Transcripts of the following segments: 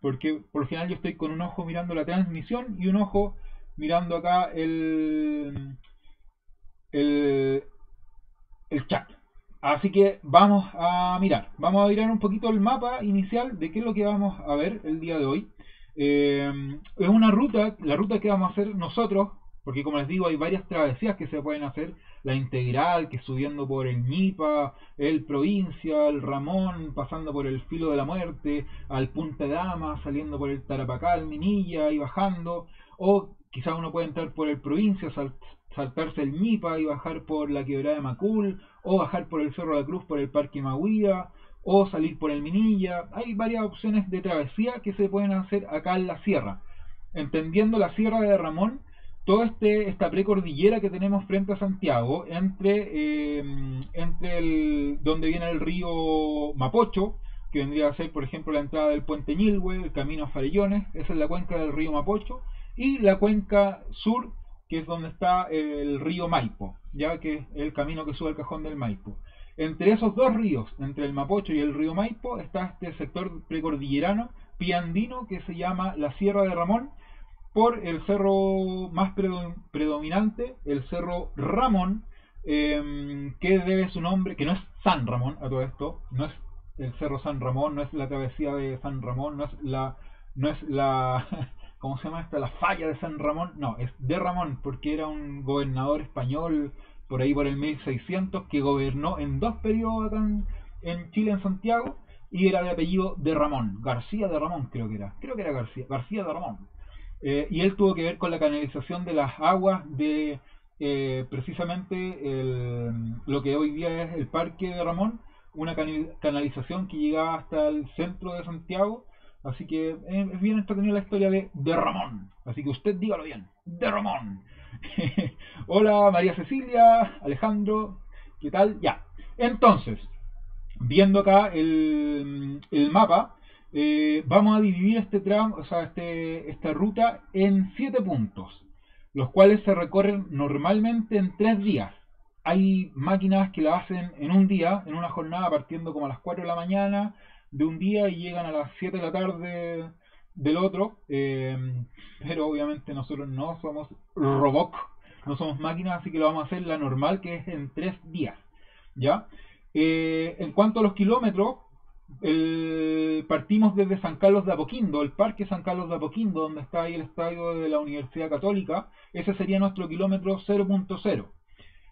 porque por lo general yo estoy con un ojo mirando la transmisión y un ojo mirando acá el chat. Así que vamos a mirar un poquito el mapa inicial de qué es lo que vamos a ver el día de hoy. Es una ruta, la ruta que vamos a hacer nosotros, porque como les digo hay varias travesías que se pueden hacer, la integral, que subiendo por el Ñipa, el Provincia, el Ramón, pasando por el Filo de la Muerte, al Punta Dama, saliendo por el Tarapacá, el Minilla y bajando, o quizás uno puede entrar por el Provincia, saltarse el Ñipa y bajar por la Quebrada de Macul, o bajar por el Cerro de la Cruz, por el Parque Mahuía, o salir por el Minilla. Hay varias opciones de travesía que se pueden hacer acá en la sierra, entendiendo la Sierra de Ramón, toda esta precordillera que tenemos frente a Santiago, donde viene el río Mapocho, que vendría a ser por ejemplo la entrada del puente Ñilhue, el camino a Farellones, esa es la cuenca del río Mapocho, y la cuenca sur, que es donde está el río Maipo, ya que es el camino que sube al Cajón del Maipo. Entre esos dos ríos, entre el Mapocho y el río Maipo, está este sector precordillerano, piandino, que se llama la Sierra de Ramón, por el cerro más predominante, el Cerro Ramón, que debe su nombre, que no es San Ramón a todo esto, no es el Cerro San Ramón, no es la travesía de San Ramón, no es la ¿cómo se llama esta? La falla de San Ramón, no, es de Ramón, porque era un gobernador español, por ahí por el 1600, que gobernó en dos periodos acá en Chile, en Santiago, y era de apellido de Ramón, García de Ramón creo que era García de Ramón. Y él tuvo que ver con la canalización de las aguas de precisamente lo que hoy día es el Parque de Ramón, una canalización que llegaba hasta el centro de Santiago, así que es bien entretenida la historia de Ramón, así que usted dígalo bien, de Ramón. Hola María Cecilia, Alejandro, ¿qué tal? Ya, entonces, viendo acá el mapa, vamos a dividir esta ruta en 7 puntos, los cuales se recorren normalmente en 3 días. Hay máquinas que la hacen en un día, en una jornada, partiendo como a las 4 de la mañana de un día y llegan a las 7 de la tarde del otro, pero obviamente nosotros no somos robots, no somos máquinas, así que lo vamos a hacer la normal, que es en 3 días, ¿ya? En cuanto a los kilómetros, partimos desde San Carlos de Apoquindo, el Parque San Carlos de Apoquindo, donde está ahí el estadio de la Universidad Católica. Ese sería nuestro kilómetro 0.0.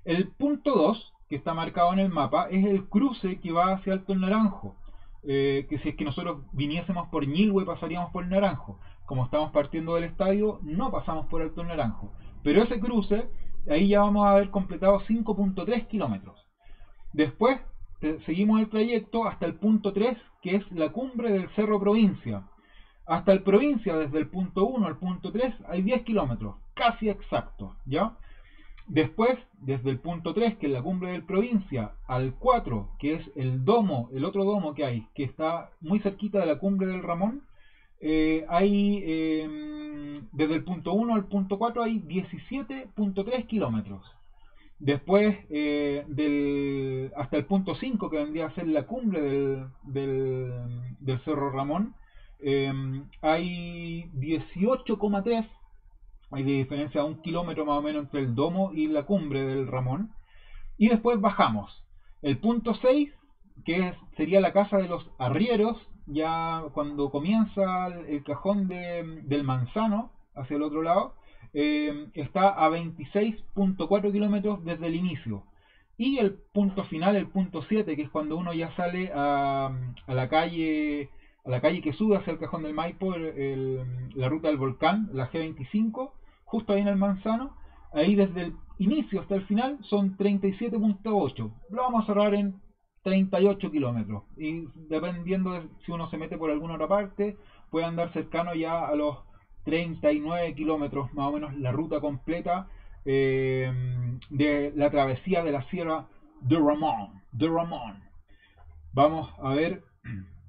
El punto 2, que está marcado en el mapa, es el cruce que va hacia Alto Naranjo, que si es que nosotros viniésemos por Ñilhue pasaríamos por Naranjo. Como estamos partiendo del estadio, no pasamos por Alto Naranjo, pero ese cruce, ahí ya vamos a haber completado 5.3 kilómetros. Después seguimos el trayecto hasta el punto 3, que es la cumbre del Cerro Provincia. Hasta el Provincia, desde el punto 1 al punto 3, hay 10 kilómetros, casi exactos, ¿ya? Después, desde el punto 3, que es la cumbre del Provincia, al 4, que es el domo, el otro domo que hay, que está muy cerquita de la cumbre del Ramón, desde el punto 1 al punto 4 hay 17.3 kilómetros. Después, hasta el punto 5, que vendría a ser la cumbre del Cerro Ramón, hay 18.3, hay de diferencia de un kilómetro más o menos entre el domo y la cumbre del Ramón. Y después bajamos. El punto 6, que sería la Casa de los Arrieros, ya cuando comienza el Cajón del Manzano, hacia el otro lado, está a 26.4 kilómetros desde el inicio. Y el punto final, el punto 7, que es cuando uno ya sale a la calle que sube hacia el Cajón del Maipo, la ruta del volcán, la G25, justo ahí en el Manzano, ahí desde el inicio hasta el final son 37.8. lo vamos a cerrar en 38 kilómetros, y dependiendo de si uno se mete por alguna otra parte puede andar cercano ya a los 39 kilómetros más o menos la ruta completa de la travesía de la Sierra de Ramón. Vamos a ver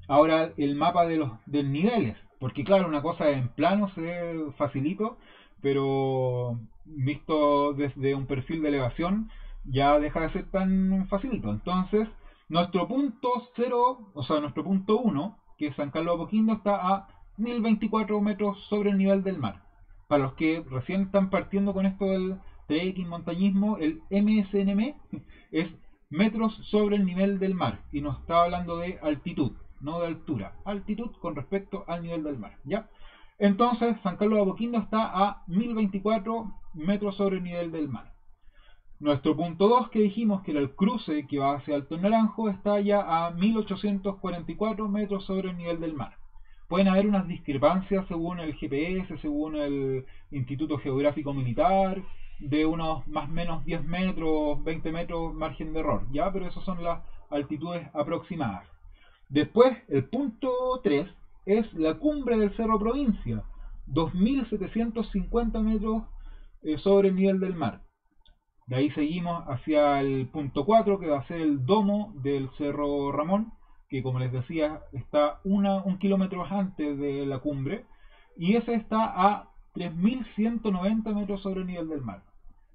ahora el mapa de niveles, porque claro, una cosa en plano se ve facilito, pero visto desde un perfil de elevación ya deja de ser tan facilito. Entonces nuestro punto 1, que es San Carlos de Apoquindo, está a 1024 metros sobre el nivel del mar. Para los que recién están partiendo con esto del trekking, montañismo, el MSNM es metros sobre el nivel del mar, y nos está hablando de altitud, no de altura, altitud con respecto al nivel del mar, ¿ya? Entonces, San Carlos de Apoquindo está a 1024 metros sobre el nivel del mar. Nuestro punto 2, que dijimos que era el cruce que va hacia Alto Naranjo, está ya a 1844 metros sobre el nivel del mar. Pueden haber unas discrepancias según el GPS, según el Instituto Geográfico Militar, de unos más o menos 10 metros, 20 metros, margen de error, ¿ya? Pero esas son las altitudes aproximadas. Después, el punto 3 es la cumbre del Cerro Provincia, 2750 metros sobre el nivel del mar. De ahí seguimos hacia el punto 4, que va a ser el domo del Cerro Ramón, que como les decía está un kilómetro antes de la cumbre, y ese está a 3190 metros sobre el nivel del mar.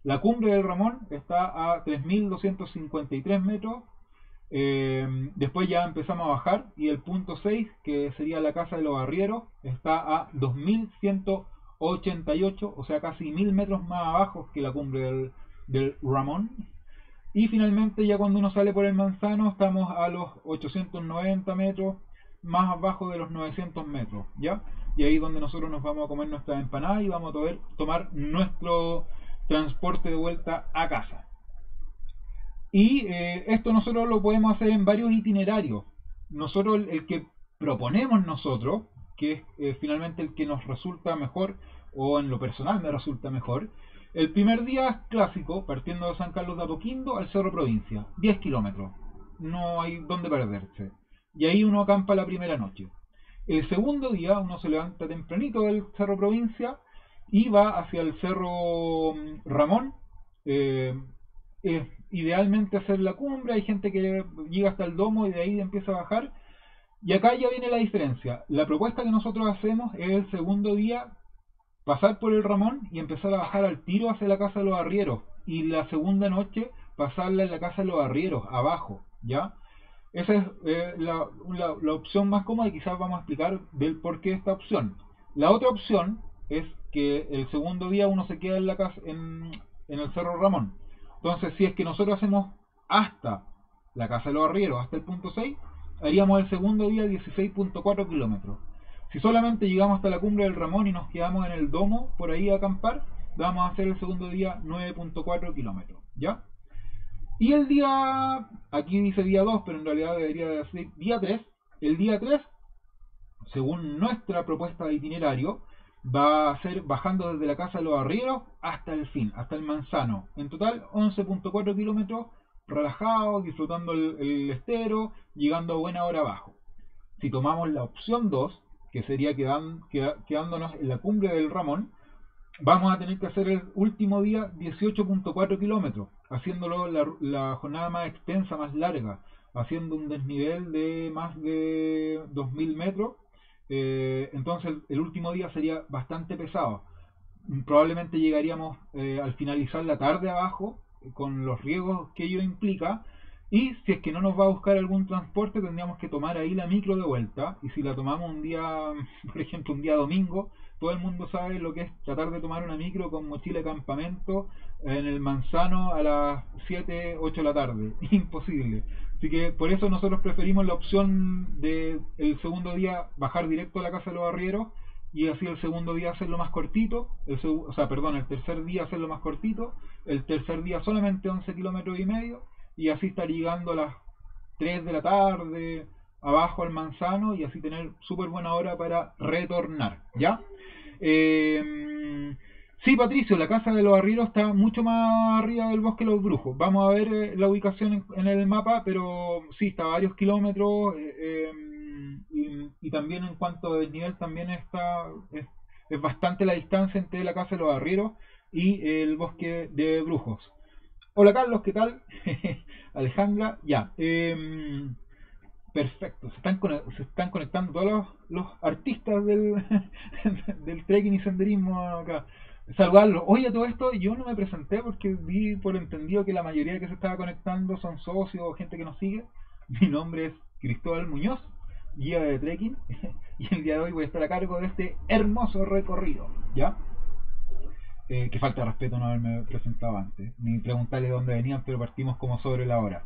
La cumbre del Ramón está a 3253 metros. Después ya empezamos a bajar, y el punto 6, que sería la Casa de los Arrieros, está a 2188, o sea casi 1000 metros más abajo que la cumbre del Ramón. Y finalmente, ya cuando uno sale por el Manzano, estamos a los 890 metros, más abajo de los 900 metros, ¿ya? Y ahí es donde nosotros nos vamos a comer nuestra empanada y vamos a tomar nuestro transporte de vuelta a casa. Y esto nosotros lo podemos hacer en varios itinerarios. Nosotros, el que proponemos nosotros, que es finalmente el que nos resulta mejor, o en lo personal me resulta mejor, el primer día es clásico, partiendo de San Carlos de Apoquindo al Cerro Provincia, 10 kilómetros, no hay dónde perderse, y ahí uno acampa la primera noche. El segundo día uno se levanta tempranito del Cerro Provincia y va hacia el Cerro Ramón. Idealmente hacer la cumbre, hay gente que llega hasta el domo y de ahí empieza a bajar. Y acá ya viene la diferencia. La propuesta que nosotros hacemos es el segundo día pasar por el Ramón y empezar a bajar al tiro hacia la Casa de los Arrieros, y la segunda noche pasarla en la Casa de los Arrieros, abajo, ¿ya? Esa es la opción más cómoda, y quizás vamos a explicar del por qué esta opción. La otra opción es que el segundo día uno se queda en la casa, en el Cerro Ramón. Entonces, si es que nosotros hacemos hasta la Casa de los Arrieros, hasta el punto 6, haríamos el segundo día 16.4 kilómetros. Si solamente llegamos hasta la cumbre del Ramón y nos quedamos en el domo, por ahí a acampar, vamos a hacer el segundo día 9.4 kilómetros, ¿ya? Y el día, aquí dice día 2, pero en realidad debería decir día 3. El día 3, según nuestra propuesta de itinerario, va a ser bajando desde la Casa de los Arrieros hasta el fin, hasta el Manzano. En total, 11.4 kilómetros, relajados, disfrutando el estero, llegando a buena hora abajo. Si tomamos la opción 2, que sería quedándonos en la cumbre del Ramón, vamos a tener que hacer el último día 18.4 kilómetros, haciéndolo la jornada más extensa, más larga, haciendo un desnivel de más de 2000 metros. Entonces el último día sería bastante pesado. Probablemente llegaríamos al finalizar la tarde abajo, con los riesgos que ello implica, y si es que no nos va a buscar algún transporte, tendríamos que tomar ahí la micro de vuelta. Y si la tomamos un día, por ejemplo un día domingo, todo el mundo sabe lo que es tratar de tomar una micro con mochila de campamento en el Manzano a las 7, 8 de la tarde, imposible. Así que por eso nosotros preferimos la opción de el segundo día bajar directo a la Casa de los Arrieros, y así el segundo día hacerlo más cortito, el tercer día hacerlo más cortito, el tercer día solamente 11 kilómetros y medio, y así estar llegando a las 3 de la tarde abajo al Manzano, y así tener súper buena hora para retornar, ¿ya? Sí, Patricio, la Casa de los Arrieros está mucho más arriba del Bosque de los Brujos. Vamos a ver la ubicación en el mapa, pero sí, está a varios kilómetros, y también en cuanto a desnivel también es bastante la distancia entre la Casa de los Arrieros y el Bosque de Brujos. Hola Carlos, ¿qué tal? Alejandra, ya. Perfecto, se están conectando todos los artistas del trekking y senderismo acá. Saludarlos. Oye, a todo esto yo no me presenté porque vi por entendido que la mayoría que se estaba conectando son socios o gente que nos sigue. Mi nombre es Cristóbal Muñoz, guía de trekking, y el día de hoy voy a estar a cargo de este hermoso recorrido, ¿ya? Que falta de respeto no haberme presentado antes, ni preguntarle dónde venían, pero partimos como sobre la hora.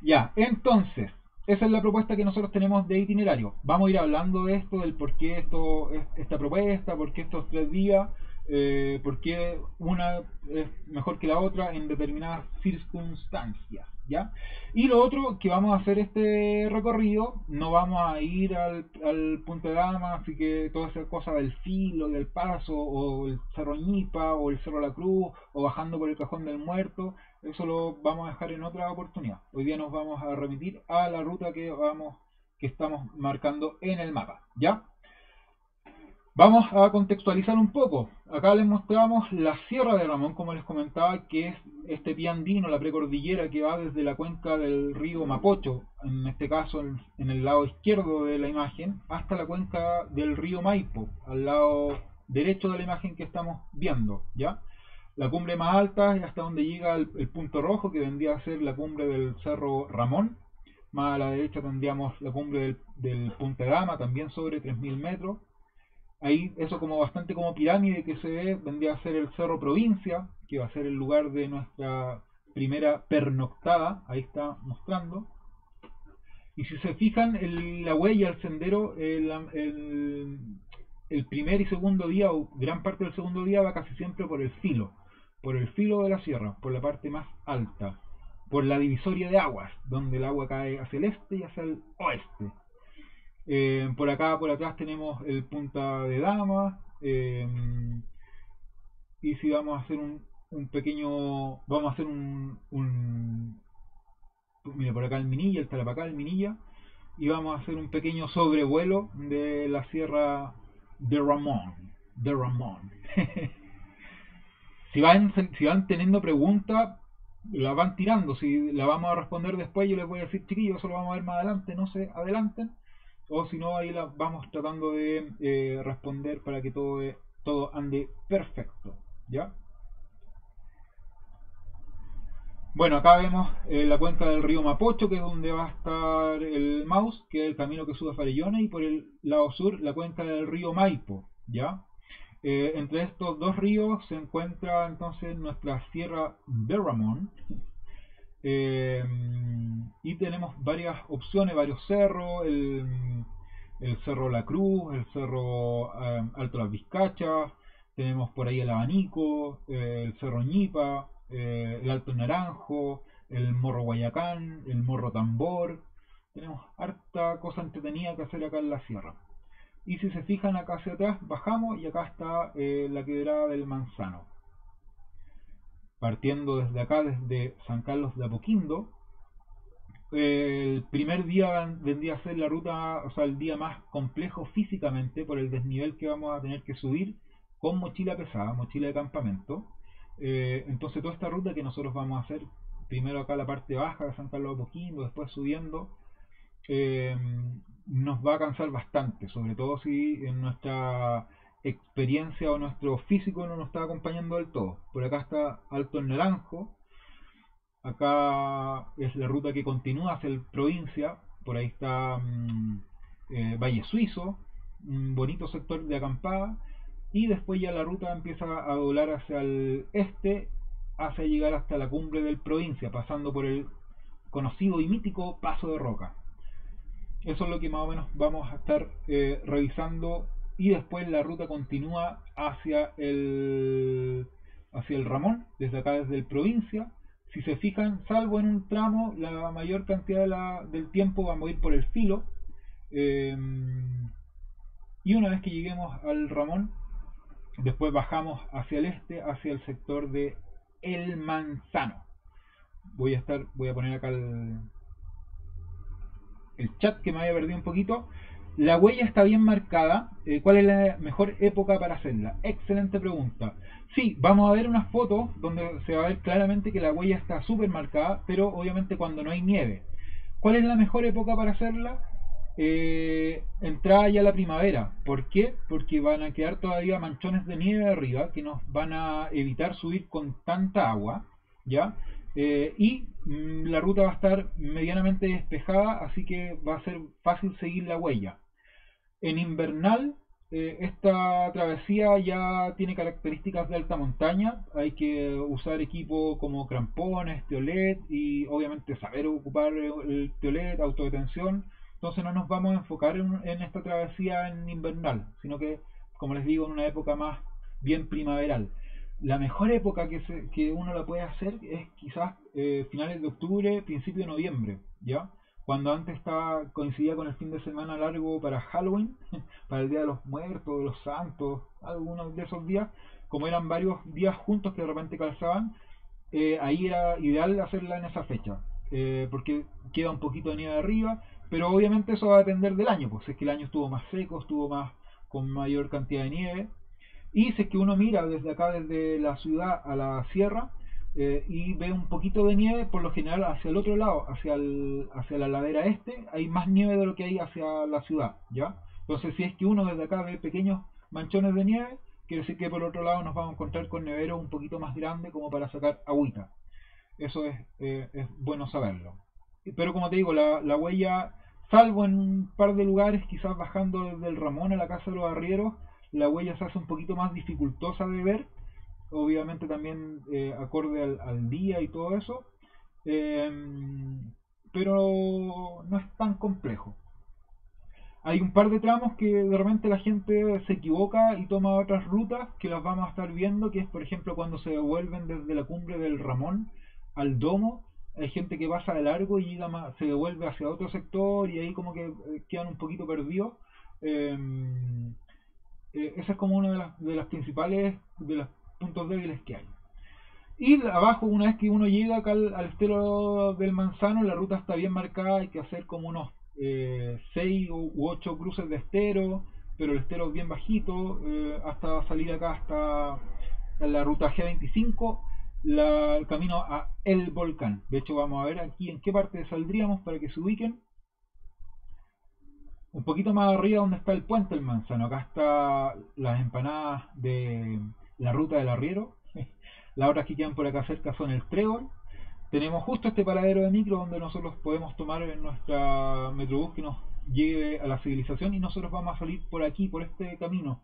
Ya, entonces, esa es la propuesta que nosotros tenemos de itinerario. Vamos a ir hablando de esto, del por qué esta propuesta, por qué estos 3 días, por qué una es mejor que la otra en determinadas circunstancias, ¿ya? Y lo otro, que vamos a hacer este recorrido, no vamos a ir al Punta Dama, así que toda esa cosa del Filo, del Paso, o el Cerro Ñipa, o el Cerro de la Cruz, o bajando por el Cajón del Muerto, eso lo vamos a dejar en otra oportunidad. Hoy día nos vamos a remitir a la ruta que estamos marcando en el mapa, ¿ya? Vamos a contextualizar un poco. Acá les mostramos la Sierra de Ramón, como les comentaba, que es este pie andino, la precordillera que va desde la cuenca del río Mapocho, en este caso en el lado izquierdo de la imagen, hasta la cuenca del río Maipo, al lado derecho de la imagen que estamos viendo, ¿ya? La cumbre más alta es hasta donde llega el punto rojo, que vendría a ser la cumbre del Cerro Ramón. Más a la derecha tendríamos la cumbre del Punta Dama, también sobre 3.000 metros. Ahí, eso como bastante como pirámide que se ve, vendría a ser el Cerro Provincia, que va a ser el lugar de nuestra primera pernoctada. Ahí está mostrando. Y si se fijan, la huella, el sendero, el primer y segundo día, o gran parte del segundo día, va casi siempre por el filo de la sierra, por la parte más alta, por la divisoria de aguas, donde el agua cae hacia el este y hacia el oeste. Por acá, por atrás tenemos el Punta de Dama, y si vamos a hacer mira, por acá el Minilla, el Tarapacá, el Minilla, y vamos a hacer un pequeño sobrevuelo de la Sierra de Ramón, si van teniendo preguntas, la van tirando. Si la vamos a responder después, yo les voy a decir, chiquillos, eso lo vamos a ver más adelante, no se adelanten. O si no, ahí las vamos tratando de responder para que todo ande perfecto, ¿ya? Bueno, acá vemos la cuenca del río Mapocho, que es donde va a estar el Maus, que es el camino que sube a Farellones, y por el lado sur, la cuenca del río Maipo, ¿ya? Entre estos dos ríos se encuentra entonces nuestra Sierra de Ramón. Y tenemos varias opciones, varios cerros, el Cerro La Cruz, el Cerro Alto Las Vizcachas, tenemos por ahí el Abanico, el Cerro Ñipa, el Alto Naranjo, el Morro Guayacán, el Morro Tambor. Tenemos harta cosa entretenida que hacer acá en la sierra. Y si se fijan acá hacia atrás, bajamos y acá está la Quebrada del Manzano. Partiendo desde acá, desde San Carlos de Apoquindo, el primer día vendría a ser la ruta, o sea, el día más complejo físicamente por el desnivel que vamos a tener que subir con mochila pesada, mochila de campamento. Entonces toda esta ruta que nosotros vamos a hacer, primero acá la parte baja de San Carlos de Apoquindo, después subiendo, nos va a cansar bastante, sobre todo si en nuestra experiencia o nuestro físico no nos está acompañando del todo. Por acá está Alto Naranjo, acá es la ruta que continúa hacia el Provincia, por ahí está Valle Suizo, un bonito sector de acampada, y después ya la ruta empieza a doblar hacia el este, hacia llegar hasta la cumbre del Provincia, pasando por el conocido y mítico Paso de Roca. Eso es lo que más o menos vamos a estar revisando. Y después la ruta continúa hacia el Ramón, desde acá, desde el Provincia. Si se fijan, salvo en un tramo, la mayor cantidad del tiempo vamos a ir por el filo. Y una vez que lleguemos al Ramón, después bajamos hacia el este, hacia el sector de El Manzano. Voy a poner acá el chat, que me había perdido un poquito. La huella está bien marcada. ¿Cuál es la mejor época para hacerla? Excelente pregunta. Sí, vamos a ver unas fotos donde se va a ver claramente que la huella está súper marcada, pero obviamente cuando no hay nieve. ¿Cuál es la mejor época para hacerla? Entrada ya la primavera. ¿Por qué? Porque van a quedar todavía manchones de nieve arriba que nos van a evitar subir con tanta agua, ¿ya? Y la ruta va a estar medianamente despejada, así que va a ser fácil seguir la huella. En invernal, esta travesía ya tiene características de alta montaña. Hay que usar equipo como crampones, teolet y obviamente saber ocupar el teolet, autodetención. Entonces no nos vamos a enfocar en esta travesía en invernal, sino que, como les digo, en una época más bien primaveral. La mejor época que uno la puede hacer es quizás finales de octubre, principio de noviembre, ¿ya? Cuando antes coincidía con el fin de semana largo para Halloween, para el Día de los Muertos, de los Santos, algunos de esos días, como eran varios días juntos que de repente calzaban, ahí era ideal hacerla en esa fecha, porque queda un poquito de nieve arriba, pero obviamente eso va a depender del año, pues si es que el año estuvo más seco, estuvo más con mayor cantidad de nieve. Y si es que uno mira desde acá, desde la ciudad a la sierra, y ve un poquito de nieve, por lo general hacia el otro lado, hacia la ladera este, hay más nieve de lo que hay hacia la ciudad, ¿ya? Entonces si es que uno desde acá ve pequeños manchones de nieve, quiere decir que por el otro lado nos vamos a encontrar con neveros un poquito más grandes como para sacar agüita. Eso es bueno saberlo. Pero como te digo, la huella, salvo en un par de lugares, quizás bajando desde el Ramón a la Casa de los Arrieros, la huella se hace un poquito más dificultosa de ver, obviamente también acorde al día y todo eso, pero no es tan complejo. Hay un par de tramos que de repente la gente se equivoca y toma otras rutas que las vamos a estar viendo, que es por ejemplo cuando se devuelven desde la cumbre del Ramón al Domo. Hay gente que pasa de largo y llega más, se devuelve hacia otro sector y ahí como que quedan un poquito perdidos. Esa es como una de las principales, de los puntos débiles que hay. Y abajo, una vez que uno llega acá al estero del Manzano, la ruta está bien marcada, hay que hacer como unos 6 u 8 cruces de estero, pero el estero es bien bajito, hasta salir acá hasta la ruta G25, el camino a el volcán. De hecho vamos a ver aquí en qué parte saldríamos para que se ubiquen. Un poquito más arriba donde está el puente del Manzano, acá está las empanadas de la ruta del arriero. Las otras que quedan por acá cerca son el Trébol. Tenemos justo este paradero de micro donde nosotros podemos tomar nuestra metrobús que nos lleve a la civilización, y nosotros vamos a salir por aquí, por este camino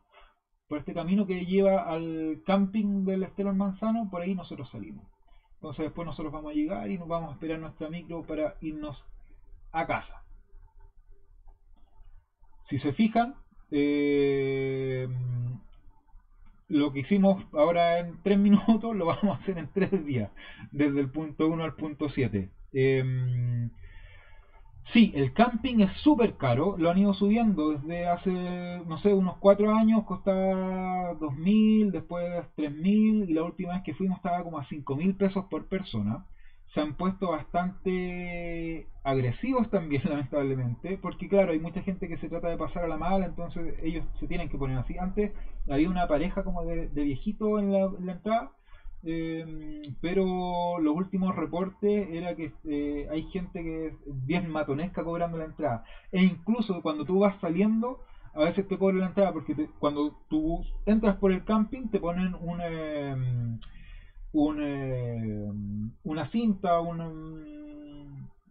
que lleva al camping del estero del Manzano. Por ahí nosotros salimos. Entonces después nosotros vamos a llegar y nos vamos a esperar nuestra micro para irnos a casa. Si se fijan, lo que hicimos ahora en 3 minutos lo vamos a hacer en 3 días, desde el punto 1 al punto 7. Sí, el camping es súper caro, lo han ido subiendo desde hace, no sé, unos 4 años, costaba 2.000, después 3.000 y la última vez que fuimos estaba como a 5.000 pesos por persona. Se han puesto bastante agresivos también, lamentablemente, porque claro, hay mucha gente que se trata de pasar a la mala, entonces ellos se tienen que poner así. Antes había una pareja como de viejito en la entrada, pero los últimos reportes era que hay gente que es bien matonesca cobrando la entrada, e incluso cuando tú vas saliendo a veces te cobran la entrada, porque cuando tú entras por el camping te ponen una cinta,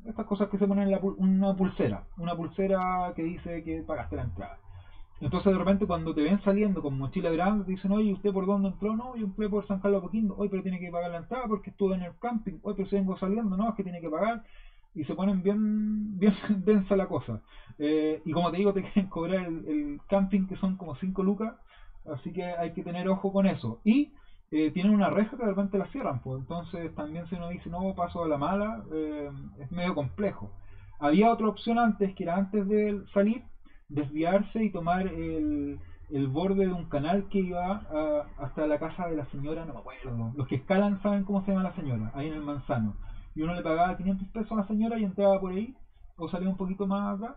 estas cosas que se ponen en una pulsera que dice que pagaste la entrada. Entonces de repente cuando te ven saliendo con mochila grande te dicen: oye, ¿usted por dónde entró? No, yo entré por San Carlos de Apoquindo. Oye, pero tiene que pagar la entrada porque estuve en el camping. Oye, pero si vengo saliendo, no, es que tiene que pagar. Y se ponen bien densa la cosa, y como te digo, te quieren cobrar el camping, que son como 5 lucas, así que hay que tener ojo con eso. Y tienen una reja que de repente la cierran, pues. Entonces también si uno dice no, paso a la mala, es medio complejo. Había otra opción antes, que era antes de salir, desviarse y tomar el borde de un canal que iba hasta la casa de la señora, no me acuerdo. Los que escalan saben cómo se llama la señora, ahí en el Manzano. Y uno le pagaba 500 pesos a la señora y entraba por ahí, o salía un poquito más acá.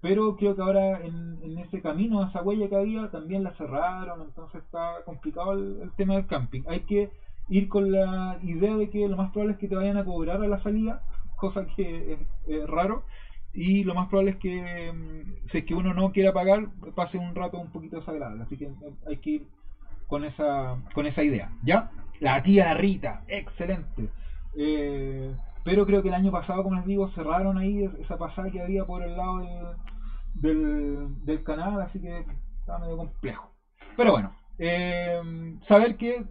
Pero creo que ahora en ese camino, esa huella que había, también la cerraron, entonces está complicado el tema del camping. Hay que ir con la idea de que lo más probable es que te vayan a cobrar a la salida, cosa que es raro, y lo más probable es que, si es que uno no quiera pagar, pase un rato un poquito desagradable, así que hay que ir con esa idea, ¿ya? La tía Rita, excelente. Pero creo que el año pasado, como les digo, cerraron ahí esa pasada que había por el lado del canal, así que estaba medio complejo. Pero bueno, saber que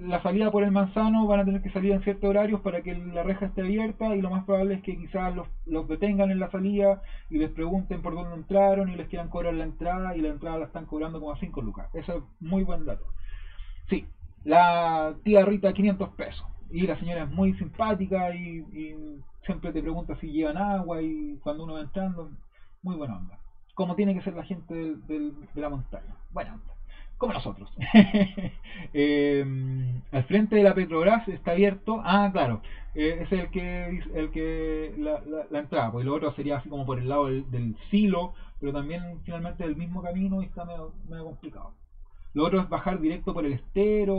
la salida por el Manzano van a tener que salir en ciertos horarios para que la reja esté abierta, y lo más probable es que quizás los detengan en la salida y les pregunten por dónde entraron y les quieran cobrar la entrada, y la entrada la están cobrando como a 5 lucas. Eso es muy buen dato. Sí, la tía Rita, 500 pesos. Y la señora es muy simpática y siempre te pregunta si llevan agua, y cuando uno va entrando, muy buena onda. Como tiene que ser la gente de la montaña, buena onda, como nosotros. Al frente de la Petrobras está abierto, ah claro, es el que la entrada, pues lo otro sería así como por el lado del silo, pero también finalmente del mismo camino y está medio complicado. Lo otro es bajar directo por el estero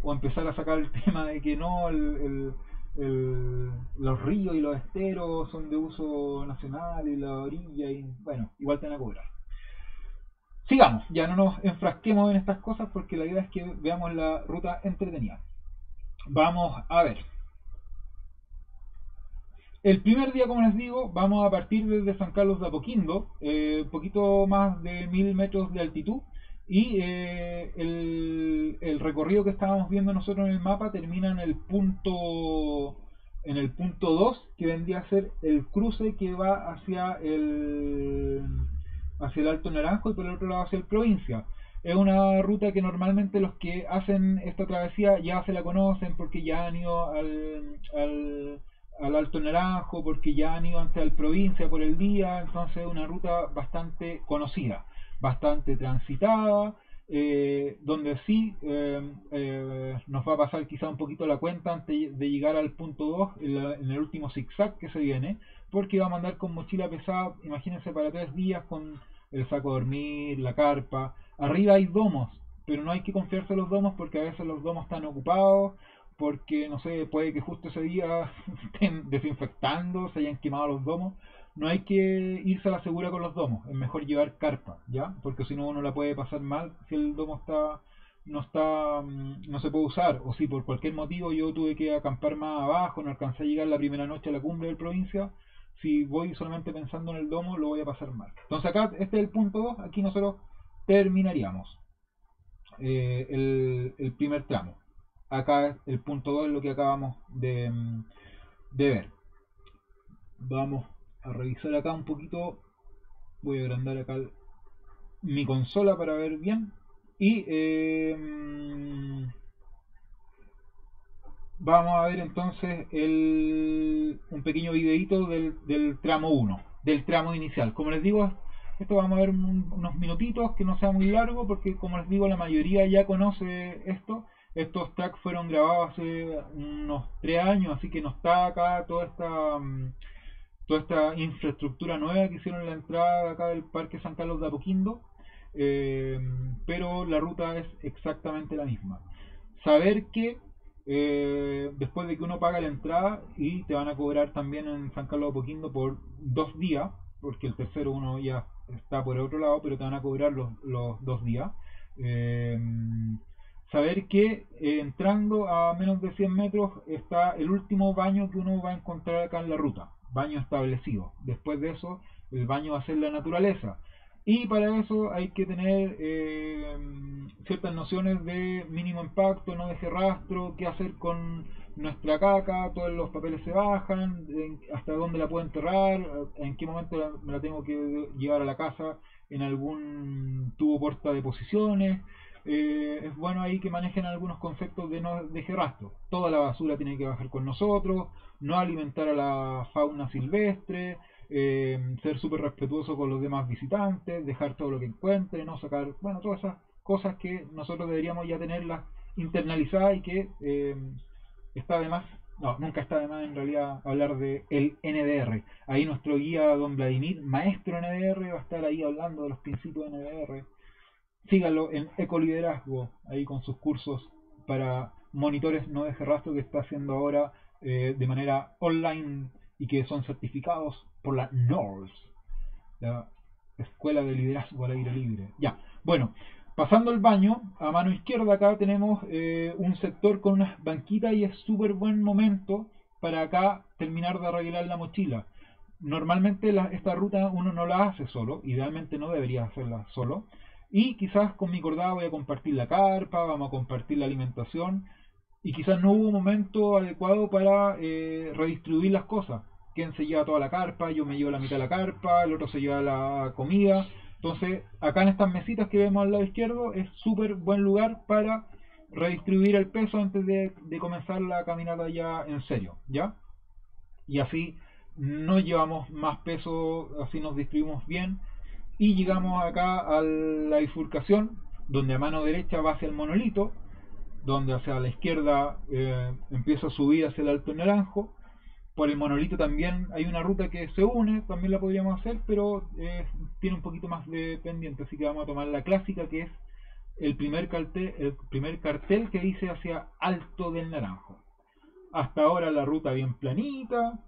o empezar a sacar el tema de que no, los ríos y los esteros son de uso nacional y la orilla, y bueno, igual te van a cobrar. Sigamos, ya no nos enfrasquemos en estas cosas porque la idea es que veamos la ruta entretenida. Vamos a ver. El primer día, como les digo, vamos a partir desde San Carlos de Apoquindo, poquito más de 1000 metros de altitud. Y el recorrido que estábamos viendo nosotros en el mapa termina en el punto 2, que vendría a ser el cruce que va hacia el Alto Naranjo y por el otro lado hacia el Provincia. Es una ruta que normalmente los que hacen esta travesía ya se la conocen, porque ya han ido al Alto Naranjo, porque ya han ido hacia el Provincia por el día. Entonces es una ruta bastante conocida, bastante transitada, donde sí nos va a pasar quizá un poquito la cuenta antes de llegar al punto 2, en el último zigzag que se viene, porque vamos a andar con mochila pesada, imagínense, para 3 días, con el saco de dormir, la carpa. Arriba hay domos, pero no hay que confiarse en los domos, porque a veces los domos están ocupados, porque no sé, puede que justo ese día estén desinfectando, se hayan quemado los domos. No hay que irse a la segura con los domos, es mejor llevar carpa, ¿ya? Porque si no, uno la puede pasar mal si el domo no se puede usar, o si por cualquier motivo yo tuve que acampar más abajo, no alcancé a llegar la primera noche a la cumbre del Provincia. Si voy solamente pensando en el domo, lo voy a pasar mal. Entonces acá, este es el punto 2, aquí nosotros terminaríamos el primer tramo. Acá el punto 2 es lo que acabamos de ver. Vamos a revisar acá un poquito, voy a agrandar acá mi consola para ver bien, y vamos a ver entonces un pequeño videito del tramo 1, del tramo inicial. Como les digo, esto vamos a ver unos minutitos, que no sea muy largo, porque como les digo, la mayoría ya conoce esto. Estos tracks fueron grabados hace unos 3 años, así que no está acá toda esta infraestructura nueva que hicieron en la entrada acá del Parque San Carlos de Apoquindo, pero la ruta es exactamente la misma. Saber que después de que uno paga la entrada, y te van a cobrar también en San Carlos de Apoquindo por 2 días, porque el tercero uno ya está por otro lado, pero te van a cobrar los 2 días. Saber que entrando a menos de 100 metros está el último baño que uno va a encontrar acá en la ruta. Baño establecido. Después de eso, el baño va a ser la naturaleza, y para eso hay que tener ciertas nociones de mínimo impacto, no deje rastro, qué hacer con nuestra caca, todos los papeles se bajan, hasta dónde la puedo enterrar, en qué momento me la tengo que llevar a la casa en algún tubo porta de posiciones. Es bueno ahí que manejen algunos conceptos de no deje rastro. Toda la basura tiene que bajar con nosotros, no alimentar a la fauna silvestre, ser súper respetuoso con los demás visitantes, dejar todo lo que encuentre, no sacar, bueno, todas esas cosas que nosotros deberíamos ya tenerlas internalizadas, y que está de más, no, nunca está de más en realidad hablar de el NDR. Ahí nuestro guía don Vladimir, maestro NDR, va a estar ahí hablando de los principios de NDR. Síganlo en Ecoliderazgo, ahí con sus cursos para monitores no deje rastro, que está haciendo ahora de manera online, y que son certificados por la NORS, la Escuela de Liderazgo al Aire Libre. Ya, bueno, Pasando el baño, a mano izquierda acá tenemos un sector con unas banquitas y es súper buen momento para acá terminar de arreglar la mochila. Normalmente esta ruta uno no la hace solo, idealmente no debería hacerla solo. Y quizás con mi cordada voy a compartir la carpa, vamos a compartir la alimentación. Y quizás no hubo momento adecuado para redistribuir las cosas. Quien se lleva toda la carpa, yo me llevo la mitad de la carpa, el otro se lleva la comida. Entonces, acá en estas mesitas que vemos al lado izquierdo, es súper buen lugar para redistribuir el peso antes de comenzar la caminata ya en serio, ¿ya? Y así no llevamos más peso, así nos distribuimos bien. Y llegamos acá a la bifurcación, donde a mano derecha va hacia el Monolito, donde hacia la izquierda empieza a subir hacia el Alto Naranjo. Por el Monolito también hay una ruta que se une, también la podríamos hacer, pero tiene un poquito más de pendiente, así que vamos a tomar la clásica, que es el primer cartel que dice hacia Alto del Naranjo. Hasta ahora la ruta bien planita,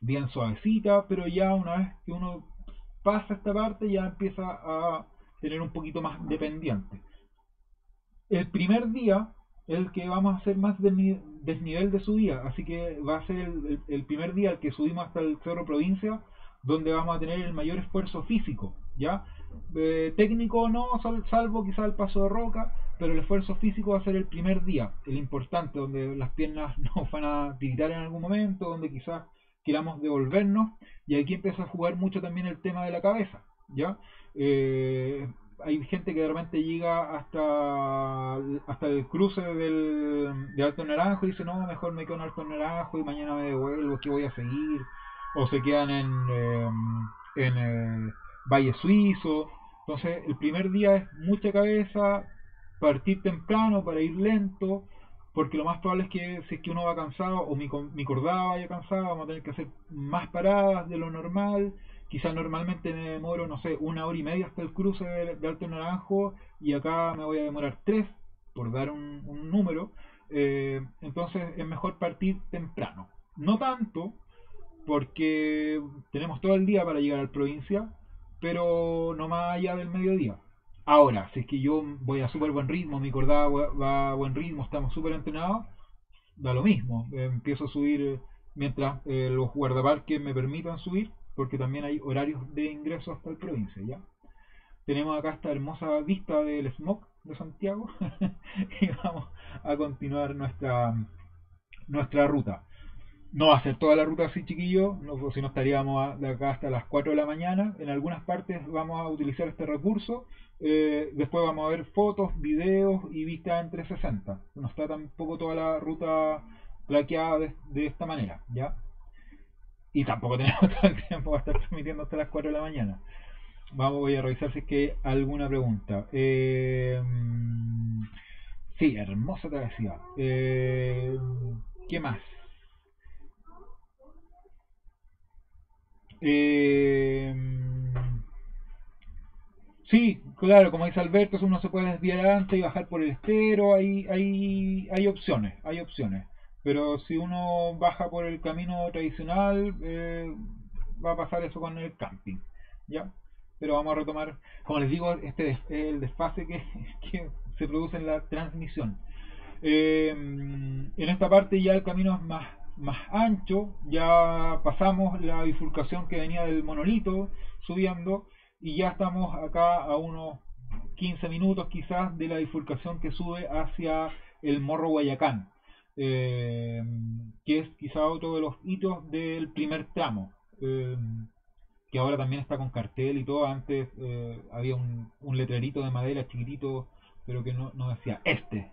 bien suavecita, pero ya una vez que uno pasa esta parte ya empieza a tener un poquito más de pendiente. El primer día el que vamos a hacer más desnivel de subida, así que va a ser el primer día el que subimos hasta el Cerro Provincia, donde vamos a tener el mayor esfuerzo físico, ¿ya? Técnico no, salvo quizá el Paso de Roca, pero el esfuerzo físico va a ser el primer día, el importante, donde las piernas nos van a tiritar en algún momento, donde quizás queramos devolvernos, y aquí empieza a jugar mucho también el tema de la cabeza, ¿ya? Hay gente que de repente llega hasta el cruce de Alto Naranjo y dice, no, mejor me quedo en Alto Naranjo y mañana me devuelvo, ¿qué voy a seguir? O se quedan en Valle Suizo. Entonces el primer día es mucha cabeza, partir temprano para ir lento, porque lo más probable es que si es que uno va cansado o mi cordada vaya cansada, vamos a tener que hacer más paradas de lo normal. Quizás normalmente me demoro, no sé, 1 hora y media hasta el cruce de Alto Naranjo y acá me voy a demorar 3, por dar un número. Entonces es mejor partir temprano. No tanto, porque tenemos todo el día para llegar al Provincia, pero no más allá del mediodía. Ahora, si es que yo voy a súper buen ritmo, mi cordada va a buen ritmo, estamos súper entrenados, da lo mismo. Empiezo a subir mientras los guardaparques me permitan subir, porque también hay horarios de ingreso hasta el Provincia, ¿ya? Tenemos acá esta hermosa vista del smog de Santiago y vamos a continuar nuestra ruta. No va a ser toda la ruta así, chiquillo, no, si no estaríamos de acá hasta las 4 de la mañana. En algunas partes vamos a utilizar este recurso. Después vamos a ver fotos, videos y vistas en 360. No está tampoco toda la ruta plaqueada de esta manera, ¿ya? Y tampoco tenemos todo el tiempo para estar transmitiendo hasta las 4 de la mañana. Voy a revisar si es que hay alguna pregunta. Sí, hermosa travesía. ¿Qué más? Sí, claro, como dice Alberto, uno se puede desviar antes y bajar por el estero. Hay opciones, pero si uno baja por el camino tradicional va a pasar eso con el camping, ¿ya? Pero vamos a retomar, como les digo, este es el desfase que se produce en la transmisión. En esta parte ya el camino es más ancho, ya pasamos la bifurcación que venía del Monolito subiendo y ya estamos acá a unos 15 minutos quizás de la bifurcación que sube hacia el Morro Guayacán, que es quizá otro de los hitos del primer tramo, que ahora también está con cartel y todo. Antes había un letrerito de madera chiquitito, pero que no decía este.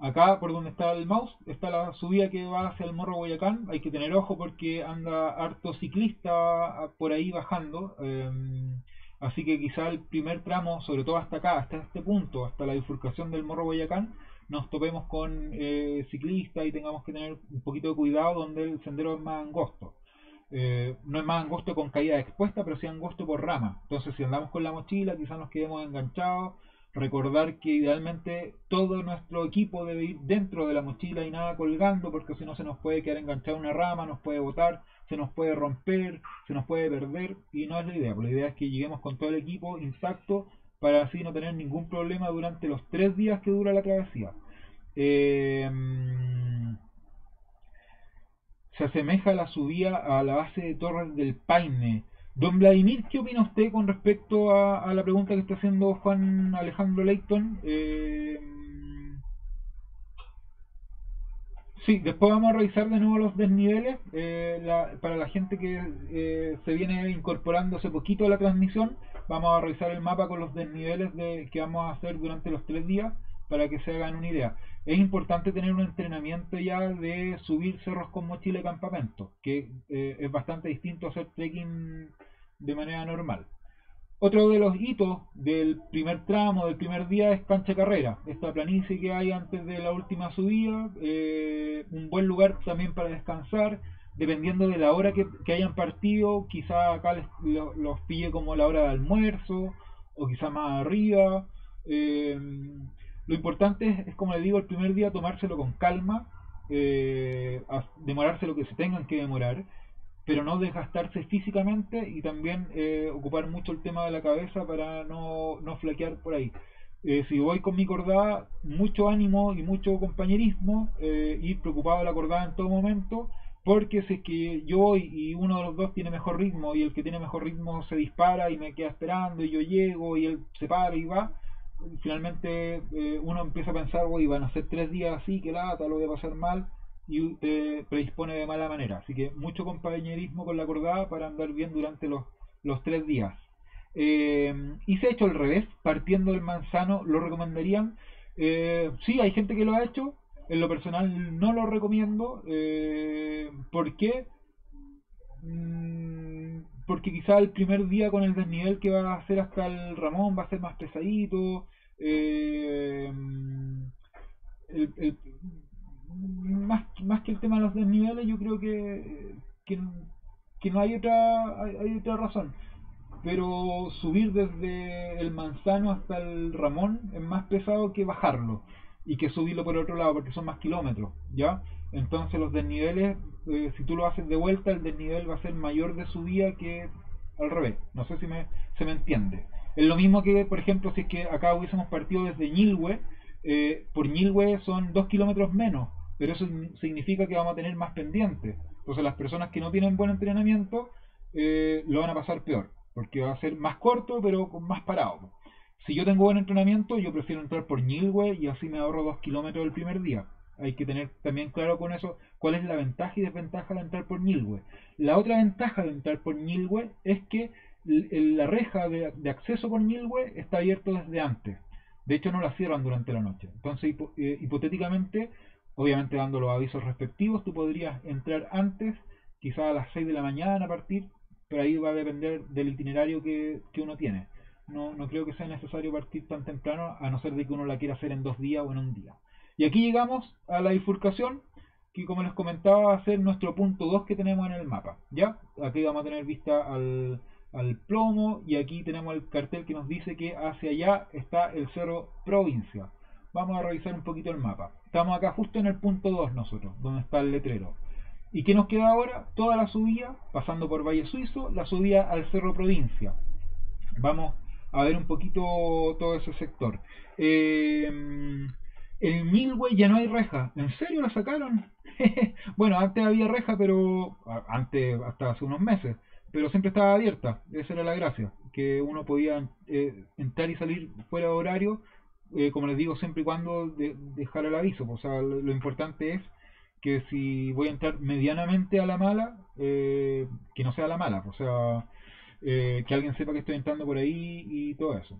Acá por donde está el mouse está la subida que va hacia el Morro Guayacán. Hay que tener ojo porque anda harto ciclista por ahí bajando, así que quizá el primer tramo, sobre todo hasta acá, hasta este punto, hasta la bifurcación del Morro Guayacán, nos topemos con ciclistas y tengamos que tener un poquito de cuidado donde el sendero es más angosto. No es más angosto con caída expuesta, pero sí angosto por rama. Entonces si andamos con la mochila quizás nos quedemos enganchados. Recordar que idealmente todo nuestro equipo debe ir dentro de la mochila y nada colgando, porque si no se nos puede quedar enganchada una rama, nos puede botar, se nos puede romper, se nos puede perder, y no es la idea. Pero la idea es que lleguemos con todo el equipo intacto para así no tener ningún problema durante los 3 días que dura la travesía. Se asemeja la subida a la base de Torres del Paine. Don Vladimir, ¿qué opina usted con respecto a la pregunta que está haciendo Juan Alejandro Leighton? Sí, después vamos a revisar de nuevo los desniveles para la gente que se viene incorporando hace poquito a la transmisión. Vamos a revisar el mapa con los desniveles que vamos a hacer durante los 3 días para que se hagan una idea. Es importante tener un entrenamiento ya de subir cerros con mochila de campamento, que es bastante distinto a hacer trekking de manera normal. Otro de los hitos del primer tramo, del primer día, es Cancha Carrera. Esta planicie que hay antes de la última subida, un buen lugar también para descansar, dependiendo de la hora que hayan partido. Quizá acá los pille como la hora de almuerzo, o quizá más arriba. Lo importante es, como les digo, el primer día tomárselo con calma, demorarse lo que se tengan que demorar, pero no desgastarse físicamente, y también ocupar mucho el tema de la cabeza para no flaquear por ahí. Si voy con mi cordada, mucho ánimo y mucho compañerismo, ir preocupado de la cordada en todo momento, porque si es que yo voy y uno de los dos tiene mejor ritmo, y el que tiene mejor ritmo se dispara y me queda esperando, y yo llego y él se para y va, finalmente uno empieza a pensar, oye, van a ser 3 días así, que lata, lo voy a pasar mal, y te predispone de mala manera. Así que mucho compañerismo con la cordada para andar bien durante los 3 días. Hice hecho al revés, partiendo del Manzano, ¿lo recomendarían? Sí, hay gente que lo ha hecho. En lo personal no lo recomiendo. ¿Por qué? Porque quizá el primer día, con el desnivel que va a hacer hasta el Ramón, va a ser más pesadito. Más que el tema de los desniveles, yo creo que no hay otra razón, pero subir desde el Manzano hasta el Ramón es más pesado que bajarlo y que subirlo por otro lado, porque son más kilómetros, ¿ya? Entonces los desniveles, si tú lo haces de vuelta, el desnivel va a ser mayor de subida que al revés. No sé si se me entiende. Es lo mismo que, por ejemplo, si es que acá hubiésemos partido desde Ñilhue, por Ñilhue son 2 kilómetros menos, pero eso significa que vamos a tener más pendientes. Entonces las personas que no tienen buen entrenamiento lo van a pasar peor, porque va a ser más corto pero con más parado. Si yo tengo buen entrenamiento, yo prefiero entrar por Ñilhue y así me ahorro 2 kilómetros el primer día. Hay que tener también claro con eso cuál es la ventaja y desventaja de entrar por Ñilhue. La otra ventaja de entrar por Ñilhue es que la reja de acceso por Ñilhue está abierto desde antes. De hecho, no la cierran durante la noche. Entonces, hipotéticamente, obviamente dando los avisos respectivos, tú podrías entrar antes, quizás a las 6 de la mañana a partir, pero ahí va a depender del itinerario que uno tiene. No creo que sea necesario partir tan temprano, a no ser de que uno la quiera hacer en 2 días o en un día. Y aquí llegamos a la bifurcación, que como les comentaba va a ser nuestro punto 2 que tenemos en el mapa. ¿Ya? Aquí vamos a tener vista al plomo, y aquí tenemos el cartel que nos dice que hacia allá está el Cerro Provincia. Vamos a revisar un poquito el mapa. Estamos acá justo en el punto 2 nosotros, donde está el letrero. ¿Y qué nos queda ahora? Toda la subida, pasando por Valle Suizo, la subida al Cerro Provincia. Vamos a ver un poquito todo ese sector. En Ñilhue ya no hay reja. ¿En serio la sacaron? Bueno, antes había reja, pero antes, hasta hace unos meses, pero siempre estaba abierta. Esa era la gracia, que uno podía entrar y salir fuera de horario, como les digo, siempre y cuando dejar el aviso. O sea, lo importante es que si voy a entrar medianamente a la mala, que no sea a la mala, o sea, que alguien sepa que estoy entrando por ahí y todo eso.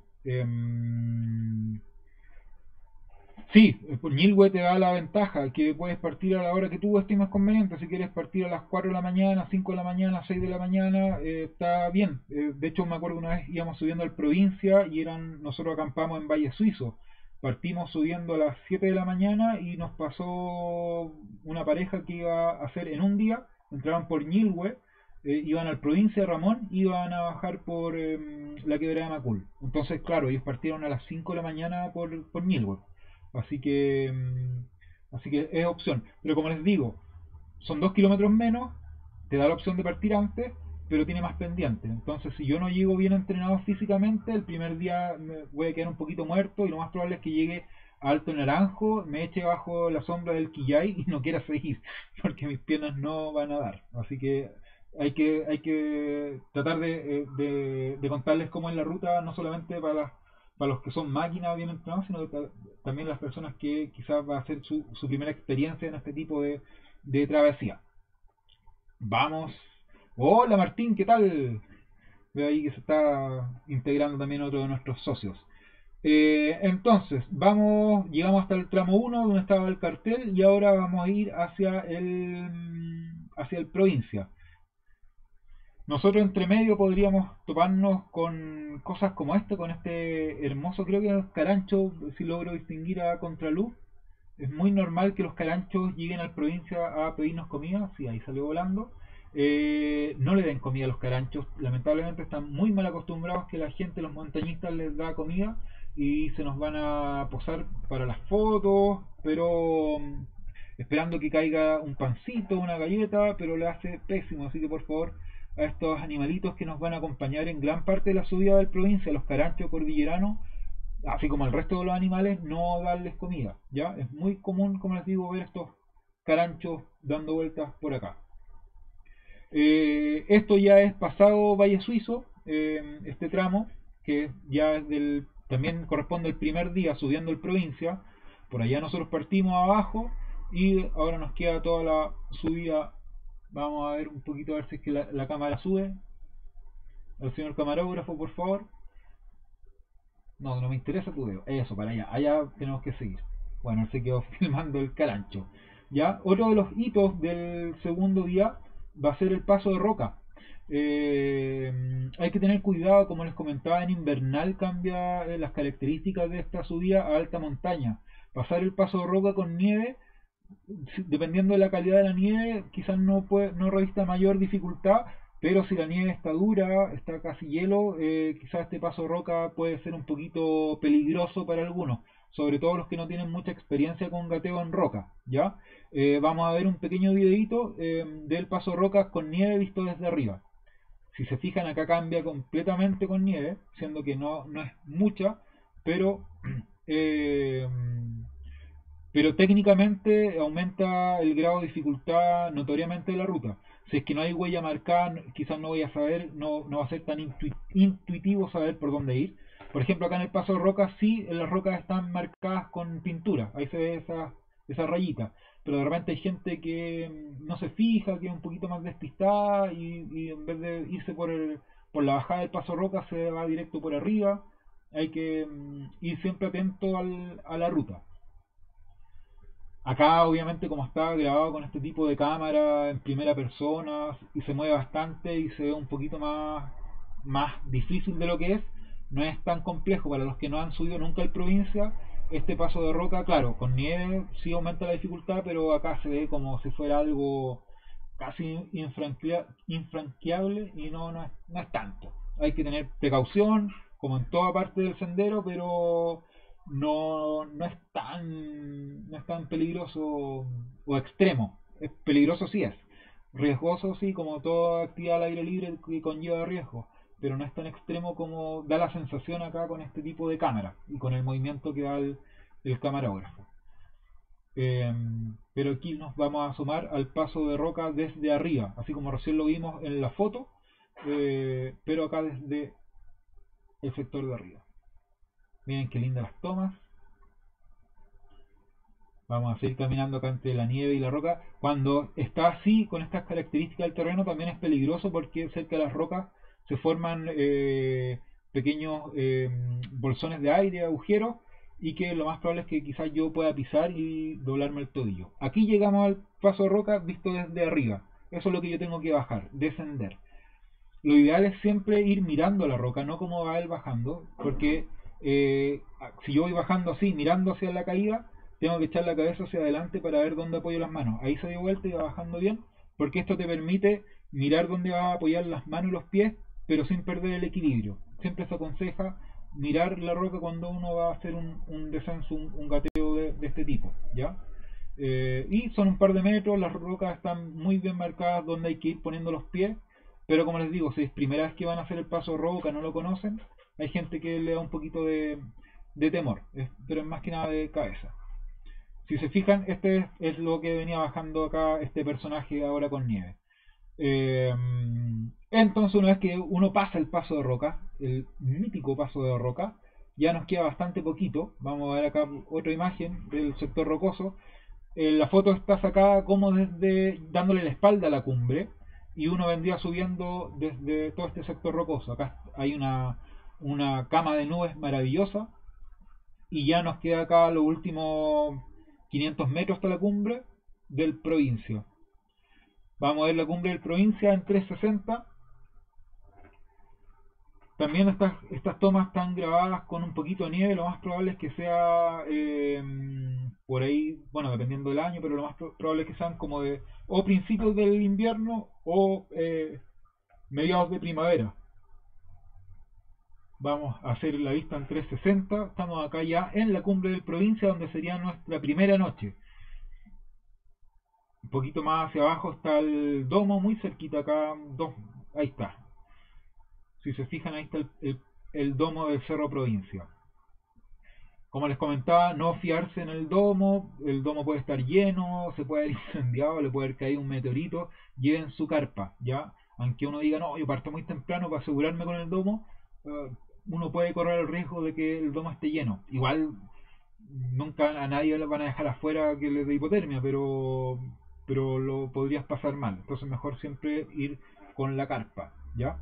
Sí, por Ñilhue te da la ventaja que puedes partir a la hora que tú estimes conveniente. Si quieres partir a las 4 de la mañana, 5 de la mañana, 6 de la mañana, está bien. De hecho, me acuerdo una vez íbamos subiendo al Provincia y nosotros acampamos en Valle Suizo. Partimos subiendo a las 7 de la mañana y nos pasó una pareja que iba a hacer en un día. Entraban por Ñilhue, iban al Provincia de Ramón, iban a bajar por la Quebrada de Macul. Entonces, claro, ellos partieron a las 5 de la mañana por Ñilhue. Así que es opción, pero como les digo, son 2 kilómetros menos, te da la opción de partir antes, pero tiene más pendiente. Entonces, si yo no llego bien entrenado físicamente, el primer día me voy a quedar un poquito muerto y lo más probable es que llegue a Alto Naranjo, me eche bajo la sombra del quillay y no quiera seguir, porque mis piernas no van a dar. Así que hay que tratar de contarles cómo es la ruta, no solamente para los que son máquinas bien entrenados, sino también las personas que quizás va a ser su primera experiencia en este tipo de travesía. Vamos. Hola Martín, ¿qué tal? Veo ahí que se está integrando también otro de nuestros socios. Entonces, llegamos hasta el tramo 1 donde estaba el cartel y ahora vamos a ir hacia el Provincia. Nosotros entre medio podríamos toparnos con cosas como con este hermoso, creo que es carancho, si logro distinguir a contraluz. Es muy normal que los caranchos lleguen al Provincia a pedirnos comida, sí, ahí salió volando. No le den comida a los caranchos, lamentablemente están muy mal acostumbrados que la gente, los montañistas, les da comida y se nos van a posar para las fotos, pero esperando que caiga un pancito, una galleta, pero le hace pésimo. Así que por favor, a estos animalitos que nos van a acompañar en gran parte de la subida del Provincia, los caranchos cordilleranos, así como el resto de los animales, no darles comida, ¿ya? Es muy común, como les digo, ver estos caranchos dando vueltas por acá. Esto ya es pasado Valle Suizo, este tramo que ya es también corresponde al primer día subiendo el Provincia. Por allá nosotros partimos abajo y ahora nos queda toda la subida. Vamos a ver un poquito, a ver si es que la cámara sube. Al señor camarógrafo, por favor. No me interesa tu dedo. Eso, para allá, allá tenemos que seguir. Bueno, él se quedó filmando el carancho. Ya, otro de los hitos del segundo día va a ser el Paso de Roca. Hay que tener cuidado, como les comentaba, en invernal cambia las características de esta subida a alta montaña. Pasar el Paso de Roca con nieve, dependiendo de la calidad de la nieve, quizás no revista mayor dificultad, pero si la nieve está dura, está casi hielo, quizás este Paso de Roca puede ser un poquito peligroso para algunos, sobre todo los que no tienen mucha experiencia con gateo en roca, ¿ya? Vamos a ver un pequeño videito del Paso Roca con nieve visto desde arriba. Si se fijan, acá cambia completamente con nieve, siendo que no es mucha, pero técnicamente aumenta el grado de dificultad notoriamente de la ruta. Si es que no hay huella marcada, quizás no voy a saber, no va a ser tan intuitivo saber por dónde ir. Por ejemplo, acá en el Paso de Roca, sí, las rocas están marcadas con pintura. Ahí se ve esa rayita. Pero de repente hay gente que no se fija, que es un poquito más despistada y en vez de irse por la bajada del Paso de Roca, se va directo por arriba. Hay que ir siempre atento a la ruta. Acá, obviamente, como está grabado con este tipo de cámara en primera persona y se mueve bastante y se ve un poquito más difícil de lo que es, no es tan complejo. Para los que no han subido nunca el Provincia, este Paso de Roca, claro, con nieve sí aumenta la dificultad, pero acá se ve como si fuera algo casi infranqueable y no es tanto. Hay que tener precaución, como en toda parte del sendero, pero no es tan peligroso o extremo. Es peligroso, sí es. Riesgoso, sí, como toda actividad al aire libre que conlleva riesgo, pero no es tan extremo como da la sensación acá con este tipo de cámara y con el movimiento que da el camarógrafo. Pero aquí nos vamos a asomar al Paso de Roca desde arriba, así como recién lo vimos en la foto, pero acá desde el sector de arriba. Miren qué lindas las tomas. Vamos a seguir caminando acá entre la nieve y la roca. Cuando está así, con estas características del terreno, también es peligroso porque cerca de las rocas se forman pequeños bolsones de aire, agujeros, y que lo más probable es que quizás yo pueda pisar y doblarme el tobillo. Aquí llegamos al Paso de Roca visto desde arriba. Eso es lo que yo tengo que bajar, descender. Lo ideal es siempre ir mirando la roca, no como va él bajando, porque si yo voy bajando así, mirando hacia la caída, tengo que echar la cabeza hacia adelante para ver dónde apoyo las manos. Ahí se dio vuelta y va bajando bien, porque esto te permite mirar dónde va a apoyar las manos y los pies, pero sin perder el equilibrio. Siempre se aconseja mirar la roca cuando uno va a hacer un descenso, un gateo de este tipo, ¿ya? Y son un par de metros, las rocas están muy bien marcadas donde hay que ir poniendo los pies, Pero como les digo, si es primera vez que van a hacer el Paso de Roca, no lo conocen, hay gente que le da un poquito de temor, pero es más que nada de cabeza. Si se fijan, este es lo que venía bajando acá este personaje ahora con nieve. Entonces, una vez que uno pasa el Paso de Roca, el mítico Paso de Roca, ya nos queda bastante poquito. Vamos a ver acá otra imagen del sector rocoso. La foto está sacada como desde dándole la espalda a la cumbre, y uno vendría subiendo desde todo este sector rocoso. Acá hay una cama de nubes maravillosa, y ya nos queda acá los últimos 500 metros hasta la cumbre del Provincia. Vamos a ver la cumbre del Provincia en 360. También estas tomas están grabadas con un poquito de nieve. Lo más probable es que sea por ahí, bueno, dependiendo del año, pero lo más probable es que sean como de o principios del invierno o mediados de primavera. Vamos a hacer la vista en 360. Estamos acá ya en la cumbre del Provincia, donde sería nuestra primera noche. Un poquito más hacia abajo está el domo, muy cerquita acá. Ahí está. Si se fijan, ahí está el domo del Cerro Provincia. Como les comentaba, no fiarse en el domo puede estar lleno, se puede haber incendiado, le puede haber caído un meteorito, lleven su carpa, ¿ya? Aunque uno diga, no, yo parto muy temprano para asegurarme con el domo, uno puede correr el riesgo de que el domo esté lleno. Igual, nunca a nadie le van a dejar afuera que les dé hipotermia, pero lo podrías pasar mal. Entonces mejor siempre ir con la carpa, ¿ya?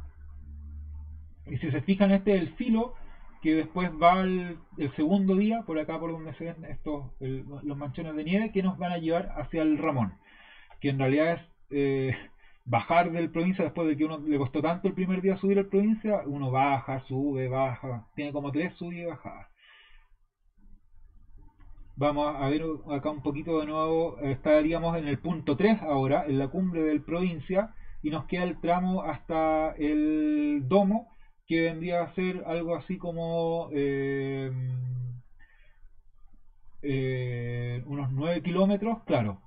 Y si se fijan, este es el filo que después va el segundo día, por acá por donde se ven los manchones de nieve, que nos van a llevar hacia el Ramón, que en realidad es bajar del Provincia. Después de que uno le costó tanto el primer día subir al Provincia, uno baja, sube, baja, tiene como 3 subidas y bajadas. Vamos a ver acá un poquito de nuevo. Estaríamos en el punto 3 ahora, en la cumbre del Provincia, y nos queda el tramo hasta el domo, que vendría a ser algo así como unos 9 kilómetros, claro,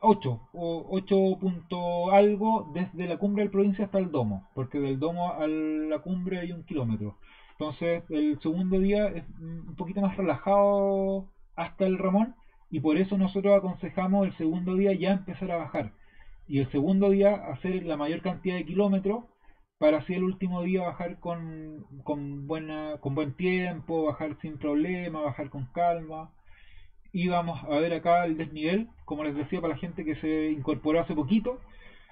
8 o 8 punto algo desde la cumbre del Provincia hasta el domo, porque del domo a la cumbre hay 1 kilómetro. Entonces el segundo día es un poquito más relajado hasta el Ramón, y por eso nosotros aconsejamos el segundo día ya empezar a bajar, y el segundo día hacer la mayor cantidad de kilómetros, para así el último día bajar con buen tiempo, bajar sin problema, bajar con calma. Y vamos a ver acá el desnivel, como les decía, para la gente que se incorporó hace poquito.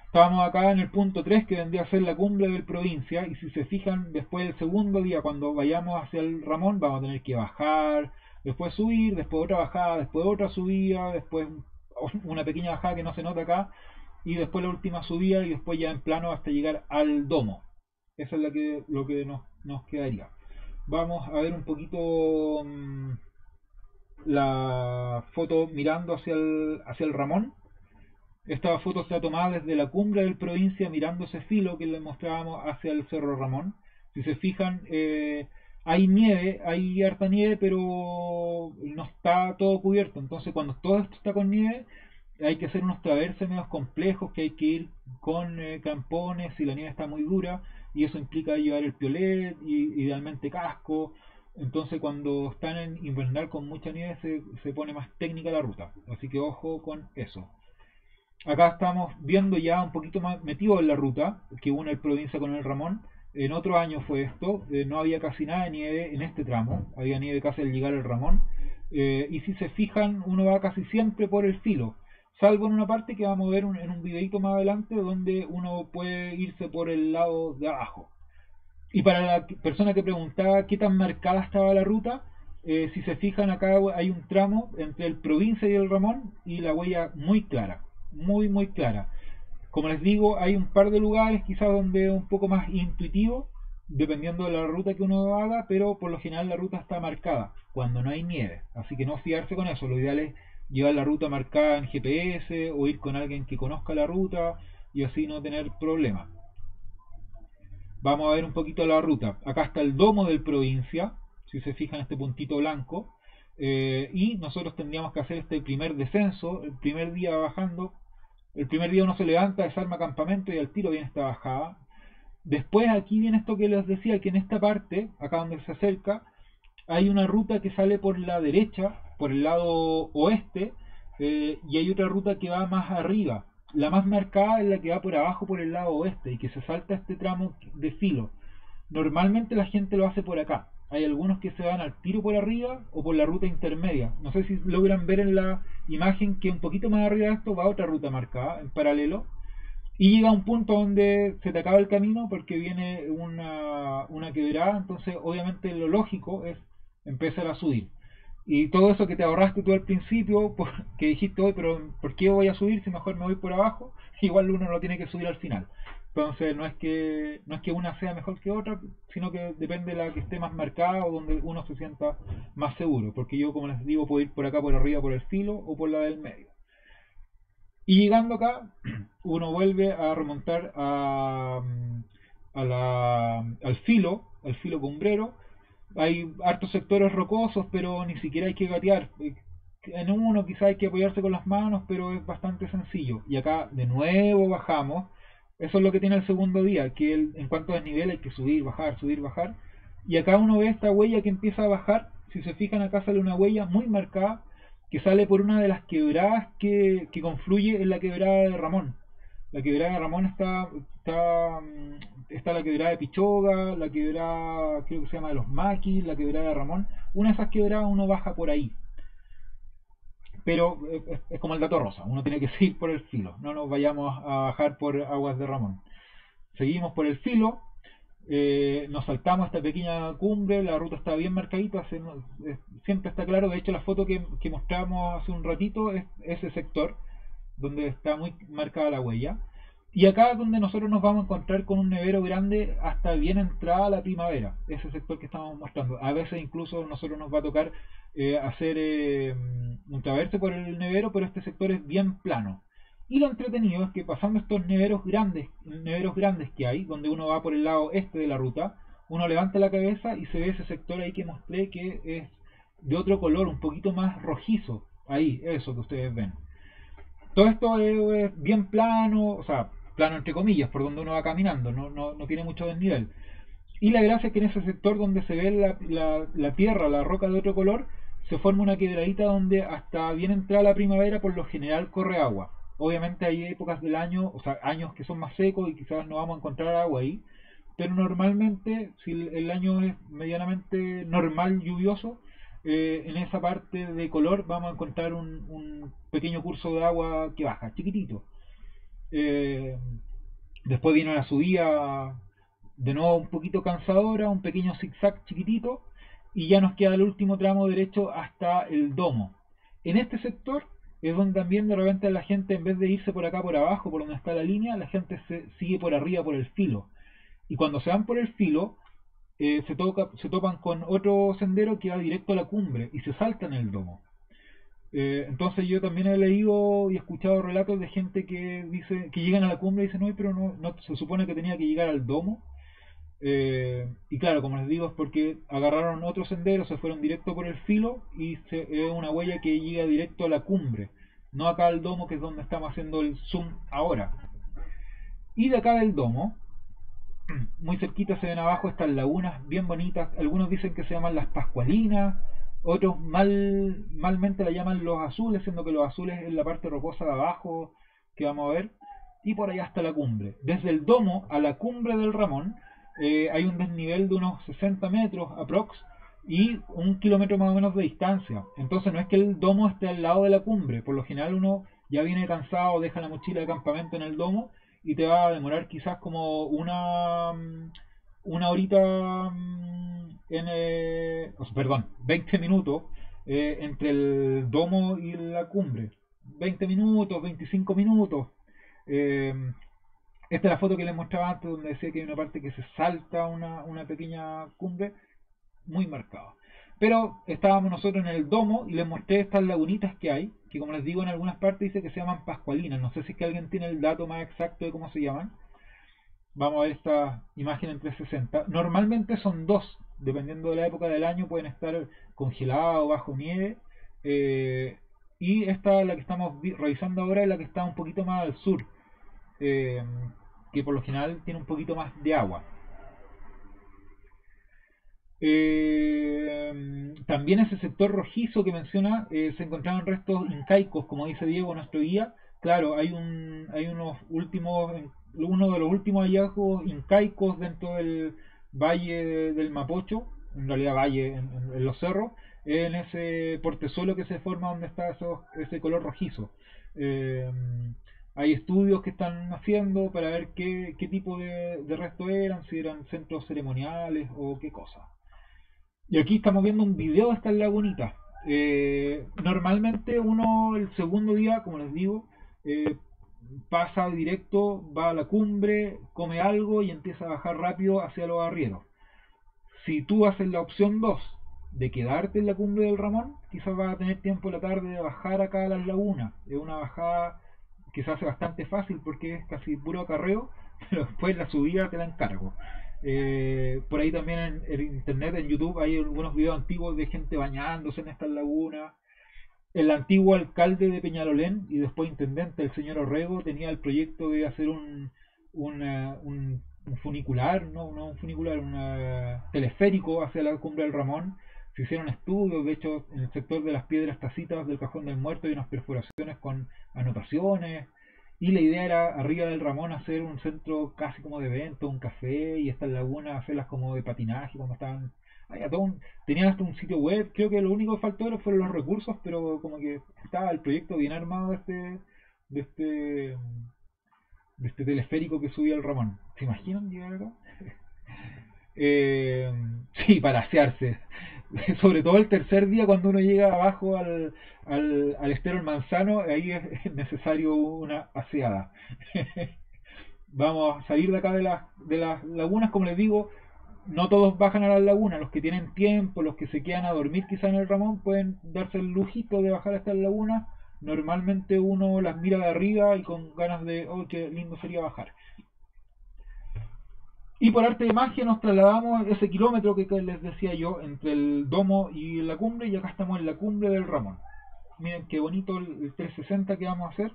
Estábamos acá en el punto 3, que vendría a ser la cumbre del Provincia, y si se fijan, después del segundo día, cuando vayamos hacia el Ramón, vamos a tener que bajar, después subir, después otra bajada, después otra subida, después una pequeña bajada que no se nota acá, y después la última subida, y después ya en plano hasta llegar al domo. Esa es lo que nos quedaría. Vamos a ver un poquito la foto mirando hacia el Ramón. Esta foto está tomada desde la cumbre del Provincia, mirando ese filo que les mostrábamos hacia el Cerro Ramón. Si se fijan, hay nieve, hay harta nieve, pero no está todo cubierto. Entonces, cuando todo esto está con nieve, hay que hacer unos traverses medios complejos, que hay que ir con campones si la nieve está muy dura, y eso implica llevar el piolet y idealmente casco. Entonces, cuando están en invernal con mucha nieve, se pone más técnica la ruta, así que ojo con eso. Acá estamos viendo ya un poquito más metido en la ruta que une el Provincia con el Ramón. En otro año fue esto, no había casi nada de nieve en este tramo, había nieve casi al llegar al Ramón, y si se fijan, uno va casi siempre por el filo, salvo en una parte que vamos a ver en un videito más adelante, donde uno puede irse por el lado de abajo. Y para la persona que preguntaba qué tan marcada estaba la ruta, si se fijan, acá hay un tramo entre el Provincia y el Ramón, y la huella muy clara, muy muy clara. Como les digo, hay un par de lugares quizás donde es un poco más intuitivo, dependiendo de la ruta que uno haga, pero por lo general la ruta está marcada cuando no hay nieve, así que no fiarse con eso. Lo ideal es llevar la ruta marcada en GPS, o ir con alguien que conozca la ruta, y así no tener problemas. Vamos a ver un poquito la ruta. Acá está el domo del Provincia, si se fijan, este puntito blanco, y nosotros tendríamos que hacer este primer descenso, el primer día bajando El primer día uno se levanta, desarma campamento y al tiro viene esta bajada. Después aquí viene esto que les decía, que en esta parte, acá donde se acerca, hay una ruta que sale por la derecha, por el lado oeste, y hay otra ruta que va más arriba. La más marcada es la que va por abajo, por el lado oeste, y que se salta este tramo de filo. Normalmente la gente lo hace por acá. Hay algunos que se van al tiro por arriba o por la ruta intermedia. No sé si logran ver en la imagen que un poquito más arriba de esto va otra ruta marcada en paralelo. Y llega a un punto donde se te acaba el camino porque viene una quebrada. Entonces obviamente lo lógico es empezar a subir. Y todo eso que te ahorraste tú al principio, que dijiste hoy, pero ¿por qué voy a subir si mejor me voy por abajo? Igual uno lo tiene que subir al final. Entonces no es que una sea mejor que otra, sino que depende de la que esté más marcada o donde uno se sienta más seguro. Porque yo, como les digo, puedo ir por acá, por arriba, por el filo o por la del medio. Y llegando acá, uno vuelve a remontar al filo cumbrero. Hay hartos sectores rocosos, pero ni siquiera hay que gatear. En uno quizá hay que apoyarse con las manos, pero es bastante sencillo. Y acá de nuevo bajamos. Eso es lo que tiene el segundo día, que en cuanto a desnivel hay que subir, bajar, subir, bajar. Y acá uno ve esta huella que empieza a bajar. Si se fijan, acá sale una huella muy marcada que sale por una de las quebradas que confluye en la quebrada de Ramón. La quebrada de Ramón está la quebrada de Pichoga, la quebrada, creo que se llama, de los Maquis, la quebrada de Ramón. Una de esas quebradas uno baja por ahí. Pero es como el dato rosa, uno tiene que seguir por el filo, no nos vayamos a bajar por aguas de Ramón. Seguimos por el filo, nos saltamos esta pequeña cumbre, la ruta está bien marcadita, siempre está claro. De hecho, la foto que mostramos hace un ratito es ese sector donde está muy marcada la huella. Y acá es donde nosotros nos vamos a encontrar con un nevero grande hasta bien entrada la primavera. Ese sector que estamos mostrando. A veces incluso nosotros nos va a tocar hacer un traverse por el nevero, pero este sector es bien plano. Y lo entretenido es que pasando estos neveros grandes que hay, donde uno va por el lado este de la ruta, uno levanta la cabeza y se ve ese sector ahí que mostré, que es de otro color, un poquito más rojizo. Ahí, eso que ustedes ven. Todo esto es bien plano, o sea, plano entre comillas, por donde uno va caminando, no tiene mucho desnivel. Y la gracia es que en ese sector donde se ve la tierra, la roca de otro color, se forma una quebradita donde hasta bien entrada la primavera por lo general corre agua. Obviamente hay épocas del año, o sea, años que son más secos y quizás no vamos a encontrar agua ahí, pero normalmente, si el año es medianamente normal, lluvioso, en esa parte de color vamos a encontrar un pequeño curso de agua que baja, chiquitito. Después viene una subida de nuevo un poquito cansadora, un pequeño zigzag chiquitito, y ya nos queda el último tramo derecho hasta el domo. En este sector es donde también de repente la gente, en vez de irse por acá por abajo, por donde está la línea, la gente se sigue por arriba por el filo. Y cuando se van por el filo, se topan con otro sendero que va directo a la cumbre y se saltan el domo. Entonces yo también he leído y escuchado relatos de gente que dice que llegan a la cumbre y dicen, no, pero no se supone que tenía que llegar al domo. Y claro, como les digo, es porque agarraron otro sendero, se fueron directo por el filo y se ve una huella que llega directo a la cumbre, no acá al domo, que es donde estamos haciendo el zoom ahora. Y de acá del domo, muy cerquita, se ven abajo estas lagunas bien bonitas. Algunos dicen que se llaman las Pascualinas, otros malmente la llaman los Azules, siendo que los Azules es la parte rocosa de abajo que vamos a ver. Y por allá hasta la cumbre. Desde el domo a la cumbre del Ramón hay un desnivel de unos 60 metros aprox y 1 kilómetro más o menos de distancia. Entonces no es que el domo esté al lado de la cumbre. Por lo general uno ya viene cansado, deja la mochila de campamento en el domo y te va a demorar quizás como una horita, 20 minutos entre el domo y la cumbre. 20 minutos, 25 minutos. Esta es la foto que les mostraba antes, donde decía que hay una parte que se salta una pequeña cumbre muy marcada. Pero estábamos nosotros en el domo y les mostré estas lagunitas que hay, que como les digo, en algunas partes dice que se llaman Pascualinas. No sé si es que alguien tiene el dato más exacto de cómo se llaman. Vamos a ver esta imagen en 360. Normalmente son dos, dependiendo de la época del año, pueden estar congeladas o bajo nieve. Y esta, la que estamos revisando ahora, es la que está un poquito más al sur, que por lo general tiene un poquito más de agua. También ese sector rojizo que menciona, se encontraban restos incaicos, como dice Diego, nuestro guía. Claro, uno de los últimos hallazgos incaicos dentro del valle del Mapocho, en realidad valle en los cerros, en ese portezuelo que se forma donde está ese color rojizo. Hay estudios que están haciendo para ver qué tipo de resto eran, si eran centros ceremoniales o qué cosa. Y aquí estamos viendo un video de esta lagunita. Normalmente uno el segundo día, como les digo, pasa directo, va a la cumbre, come algo y empieza a bajar rápido hacia los arrieros. Si tú haces la opción 2 de quedarte en la cumbre del Ramón, quizás vas a tener tiempo en la tarde de bajar acá a las lagunas. Es una bajada que se hace bastante fácil porque es casi puro acarreo, pero después la subida te la encargo. Por ahí también en internet, en YouTube, hay algunos videos antiguos de gente bañándose en estas lagunas. El antiguo alcalde de Peñalolén y después intendente, el señor Orrego, tenía el proyecto de hacer un funicular, un teleférico hacia la cumbre del Ramón. Se hicieron estudios, de hecho, en el sector de las piedras tacitas del Cajón del Muerto hay unas perforaciones con anotaciones. Y la idea era, arriba del Ramón, hacer un centro casi como de evento, un café, y estas lagunas hacerlas como de patinaje, como estaban... Tenían hasta un sitio web. Creo que lo único que faltó fueron los recursos, pero como que estaba el proyecto bien armado de este teleférico que subía el Ramón. ¿Se imaginan llegar acá? Sí, para asearse, sobre todo el tercer día, cuando uno llega abajo al estero del Manzano, ahí es necesario una aseada. Vamos a salir de acá de las lagunas, como les digo. No todos bajan a las lagunas, los que tienen tiempo, los que se quedan a dormir quizá en el Ramón, pueden darse el lujito de bajar a estas lagunas. Normalmente uno las mira de arriba y con ganas de, oh, qué lindo sería bajar. Y por arte de magia nos trasladamos ese kilómetro que les decía yo, entre el domo y la cumbre, y acá estamos en la cumbre del Ramón. Miren qué bonito el 360 que vamos a hacer.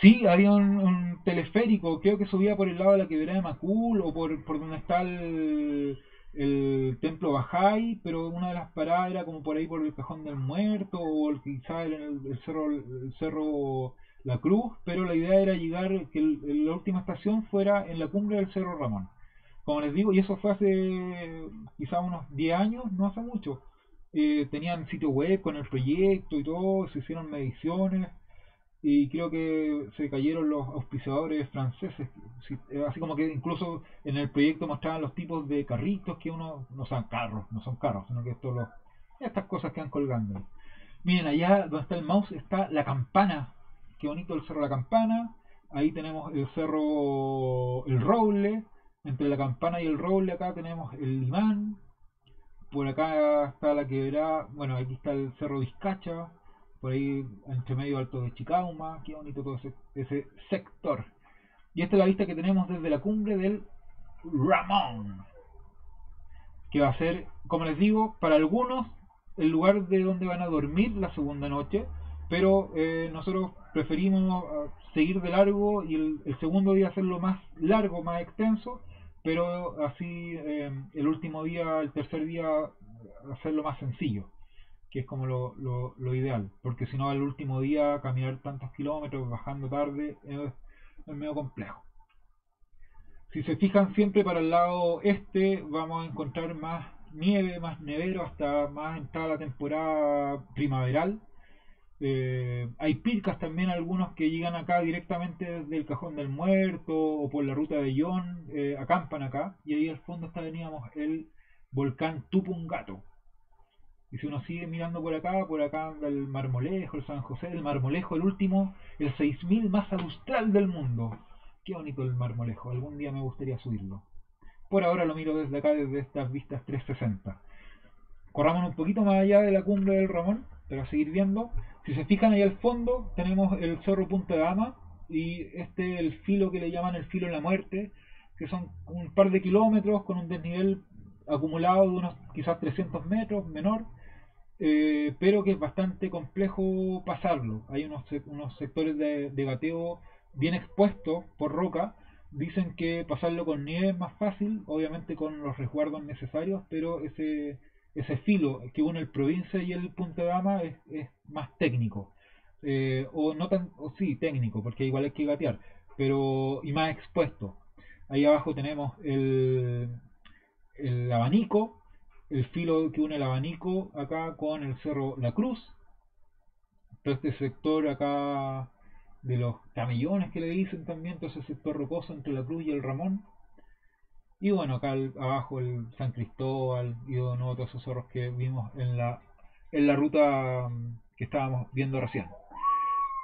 Sí, había un teleférico, creo que subía por el lado de la Quebrada de Macul o por donde está el templo Bajay, pero una de las paradas era como por ahí por el Cajón del Muerto o quizás el cerro La Cruz, pero la idea era llegar, que la última estación fuera en la cumbre del Cerro Ramón. Como les digo, y eso fue hace quizás unos 10 años, no hace mucho. Tenían sitio web con el proyecto y todo, se hicieron mediciones. Y creo que se cayeron los auspiciadores franceses, así como que incluso en el proyecto mostraban los tipos de carritos que uno, no son carros, sino que estas cosas que van colgando. Miren, allá donde está el mouse está la campana, qué bonito el cerro La Campana. Ahí tenemos el cerro El Roble, entre la campana y el roble acá tenemos el Limán, por acá está la Quebrada, bueno, aquí está el cerro Vizcacha, por ahí entre medio Alto de Chicauma. Qué bonito todo ese sector. Y esta es la vista que tenemos desde la cumbre del Ramón, que va a ser, como les digo, para algunos el lugar de donde van a dormir la segunda noche, pero nosotros preferimos seguir de largo y el segundo día hacerlo más largo, más extenso, pero así el último día, el tercer día, hacerlo más sencillo, que es como lo ideal, porque si no al último día caminar tantos kilómetros, bajando tarde, es medio complejo. Si se fijan, siempre para el lado este vamos a encontrar más nieve, más nevero, hasta más entrada la temporada primaveral. Hay pircas también, algunos que llegan acá directamente desde el Cajón del Muerto o por la ruta de Bellón, acampan acá, y ahí al fondo teníamos el volcán Tupungato. Y si uno sigue mirando por acá anda el Marmolejo, el San José, el Marmolejo, el último, el 6000 más austral del mundo. Qué bonito el Marmolejo, algún día me gustaría subirlo. Por ahora lo miro desde acá, desde estas vistas 360. Corramos un poquito más allá de la cumbre del Ramón, para seguir viendo. Si se fijan ahí al fondo, tenemos el cerro Punta Dama, y el filo que le llaman el Filo de la Muerte, que son un par de kilómetros con un desnivel acumulado de unos quizás 300 metros, menor. pero que es bastante complejo pasarlo. Hay unos sectores de gateo bien expuestos por roca. Dicen que pasarlo con nieve es más fácil, obviamente con los resguardos necesarios, pero ese filo que une el Provincia y el Punta Dama es más técnico. O no tan, o sí, técnico, porque igual hay que gatear, pero y más expuesto. Ahí abajo tenemos el Abanico, el filo que une el Abanico acá con el Cerro La Cruz, todo este sector acá de los camellones que le dicen también, todo ese sector rocoso entre La Cruz y el Ramón. Y bueno, acá abajo el San Cristóbal y de nuevo todos esos cerros que vimos en la ruta que estábamos viendo recién.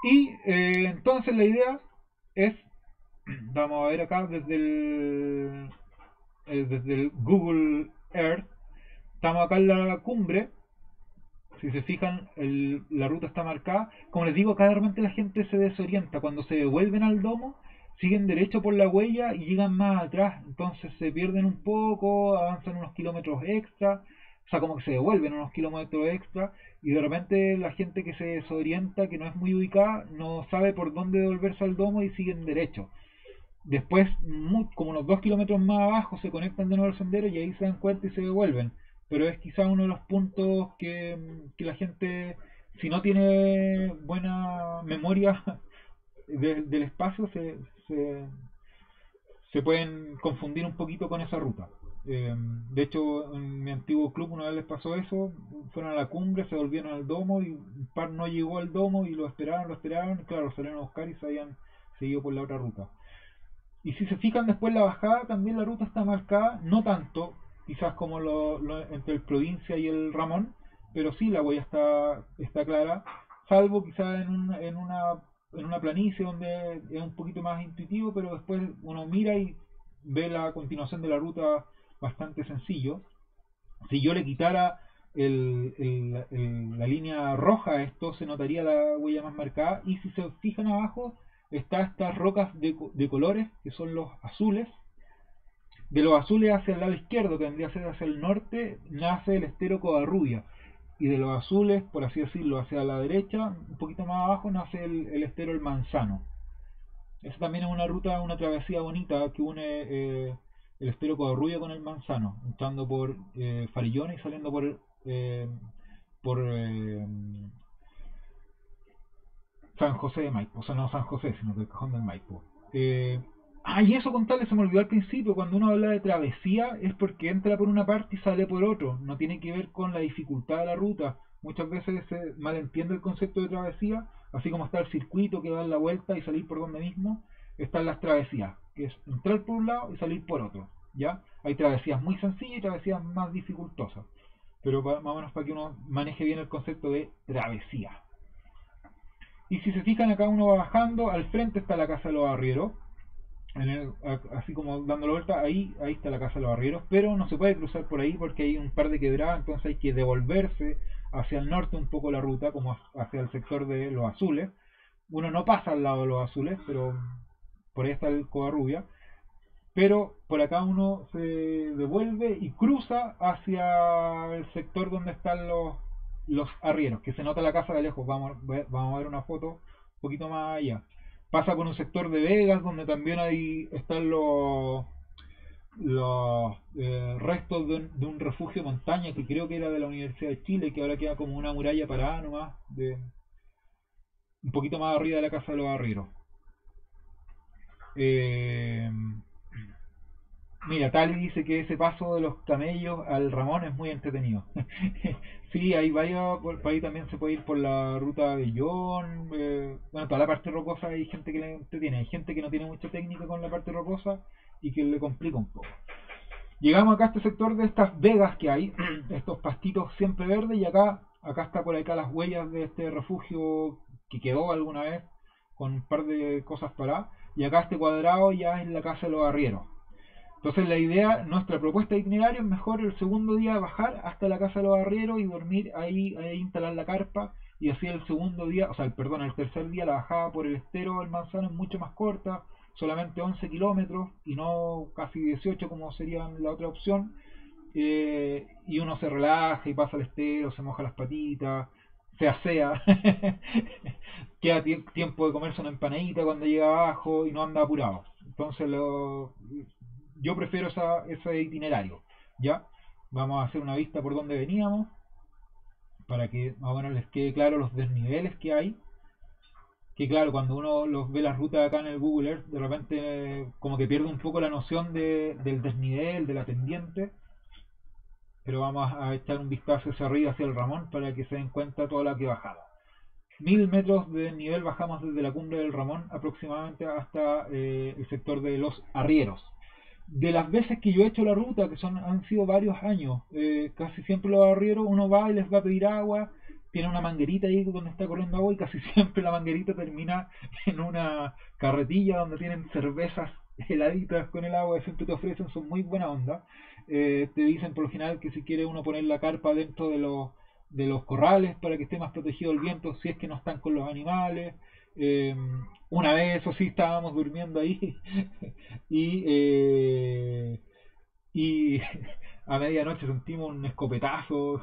Y entonces la idea es, vamos a ver acá desde el Google Earth, estamos acá en la cumbre. Si se fijan, la ruta está marcada. Como les digo, acá realmente la gente se desorienta. Cuando se devuelven al domo, siguen derecho por la huella y llegan más atrás. Entonces se pierden un poco, avanzan unos kilómetros extra. O sea, como que se devuelven unos kilómetros extra. Y de repente la gente que se desorienta, que no es muy ubicada, no sabe por dónde devolverse al domo y siguen derecho. Después, como unos 2 kilómetros más abajo, se conectan de nuevo al sendero y ahí se dan cuenta y se devuelven. Pero es quizá uno de los puntos que la gente, si no tiene buena memoria del espacio, se pueden confundir un poquito con esa ruta. De hecho, en mi antiguo club una vez les pasó eso, fueron a la cumbre, se volvieron al domo y un par no llegó al domo y lo esperaron, y claro, salieron a buscar y se habían seguido por la otra ruta. Y si se fijan después la bajada, también la ruta está marcada, no tanto, quizás como entre el Provincia y el Ramón, pero sí la huella está clara, salvo quizás en una planicie donde es un poquito más intuitivo, pero después uno mira y ve la continuación de la ruta bastante sencillo. Si yo le quitara la línea roja a esto, se notaría la huella más marcada, y si se fijan abajo, está estas rocas de colores, que son los azules. De los azules hacia el lado izquierdo, que vendría a ser hacia el norte, nace el estero Covarrubia. Y de los azules, por así decirlo, hacia la derecha, un poquito más abajo, nace el estero del Manzano. Esa también es una ruta, una travesía bonita que une el estero Covarrubia con el Manzano, entrando por Farellones y saliendo por San José de Maipo. O sea, no San José, sino del Cajón del Maipo. Y eso contarles, se me olvidó al principio, cuando uno habla de travesía es porque entra por una parte y sale por otro, no tiene que ver con la dificultad de la ruta. Muchas veces se malentiende el concepto de travesía, así como está el circuito que da la vuelta y salir por donde mismo, están las travesías, que es entrar por un lado y salir por otro, ¿ya? Hay travesías muy sencillas y travesías más dificultosas, pero más o menos para que uno maneje bien el concepto de travesía. Y si se fijan acá uno va bajando, al frente está la Casa de los Arrieros. Así como dando la vuelta, ahí está la Casa de los Arrieros, pero no se puede cruzar por ahí porque hay un par de quebradas, entonces hay que devolverse hacia el norte un poco la ruta, como hacia el sector de los azules. Uno no pasa al lado de los azules, pero por ahí está el Covarrubia, pero por acá uno se devuelve y cruza hacia el sector donde están los arrieros, que se nota la casa de lejos. Vamos a ver una foto un poquito más allá. Pasa por un sector de vegas donde también ahí están los restos de un refugio de montaña que creo que era de la Universidad de Chile, que ahora queda como una muralla parada nomás, un poquito más arriba de la Casa de los Arrieros. Mira, Tali dice que ese paso de los camellos al Ramón es muy entretenido. Sí, hay varios, por ahí también se puede ir por la ruta de Bellón. Bueno, toda la parte rocosa hay gente que le entretiene. Hay gente que no tiene mucha técnica con la parte rocosa y que le complica un poco. Llegamos acá a este sector de estas vegas que hay, estos pastitos siempre verdes, y acá está por acá las huellas de este refugio que quedó alguna vez con un par de cosas paradas. Y acá este cuadrado ya es la Casa de los Arrieros. Entonces la idea, nuestra propuesta de itinerario es mejor el segundo día bajar hasta la Casa de los Arrieros y dormir ahí, instalar la carpa, y así el segundo día, el tercer día la bajada por el estero del Manzano es mucho más corta, solamente 11 kilómetros y no casi 18 como sería la otra opción, y uno se relaja y pasa al estero, se moja las patitas, se asea, queda tiempo de comerse una empanadita cuando llega abajo y no anda apurado. Entonces yo prefiero ese itinerario, ¿ya? Vamos a hacer una vista por donde veníamos, para que más o menos les quede claro los desniveles que hay. Que claro, cuando uno los ve las rutas acá en el Google Earth, de repente como que pierde un poco la noción del desnivel, de la pendiente. Pero vamos a echar un vistazo hacia arriba, hacia el Ramón, para que se den cuenta toda la que bajamos. 1000 metros de desnivel bajamos desde la cumbre del Ramón aproximadamente hasta el sector de los Arrieros. De las veces que yo he hecho la ruta, que han sido varios años, casi siempre los arrieros uno va y les va a pedir agua, tiene una manguerita ahí donde está corriendo agua y casi siempre la manguerita termina en una carretilla donde tienen cervezas heladitas con el agua, siempre te ofrecen, son muy buena onda. Te dicen por lo general que si quiere uno poner la carpa dentro de los corrales para que esté más protegido el viento, si es que no están con los animales. Una vez, o sí, estábamos durmiendo ahí y a medianoche sentimos un escopetazo,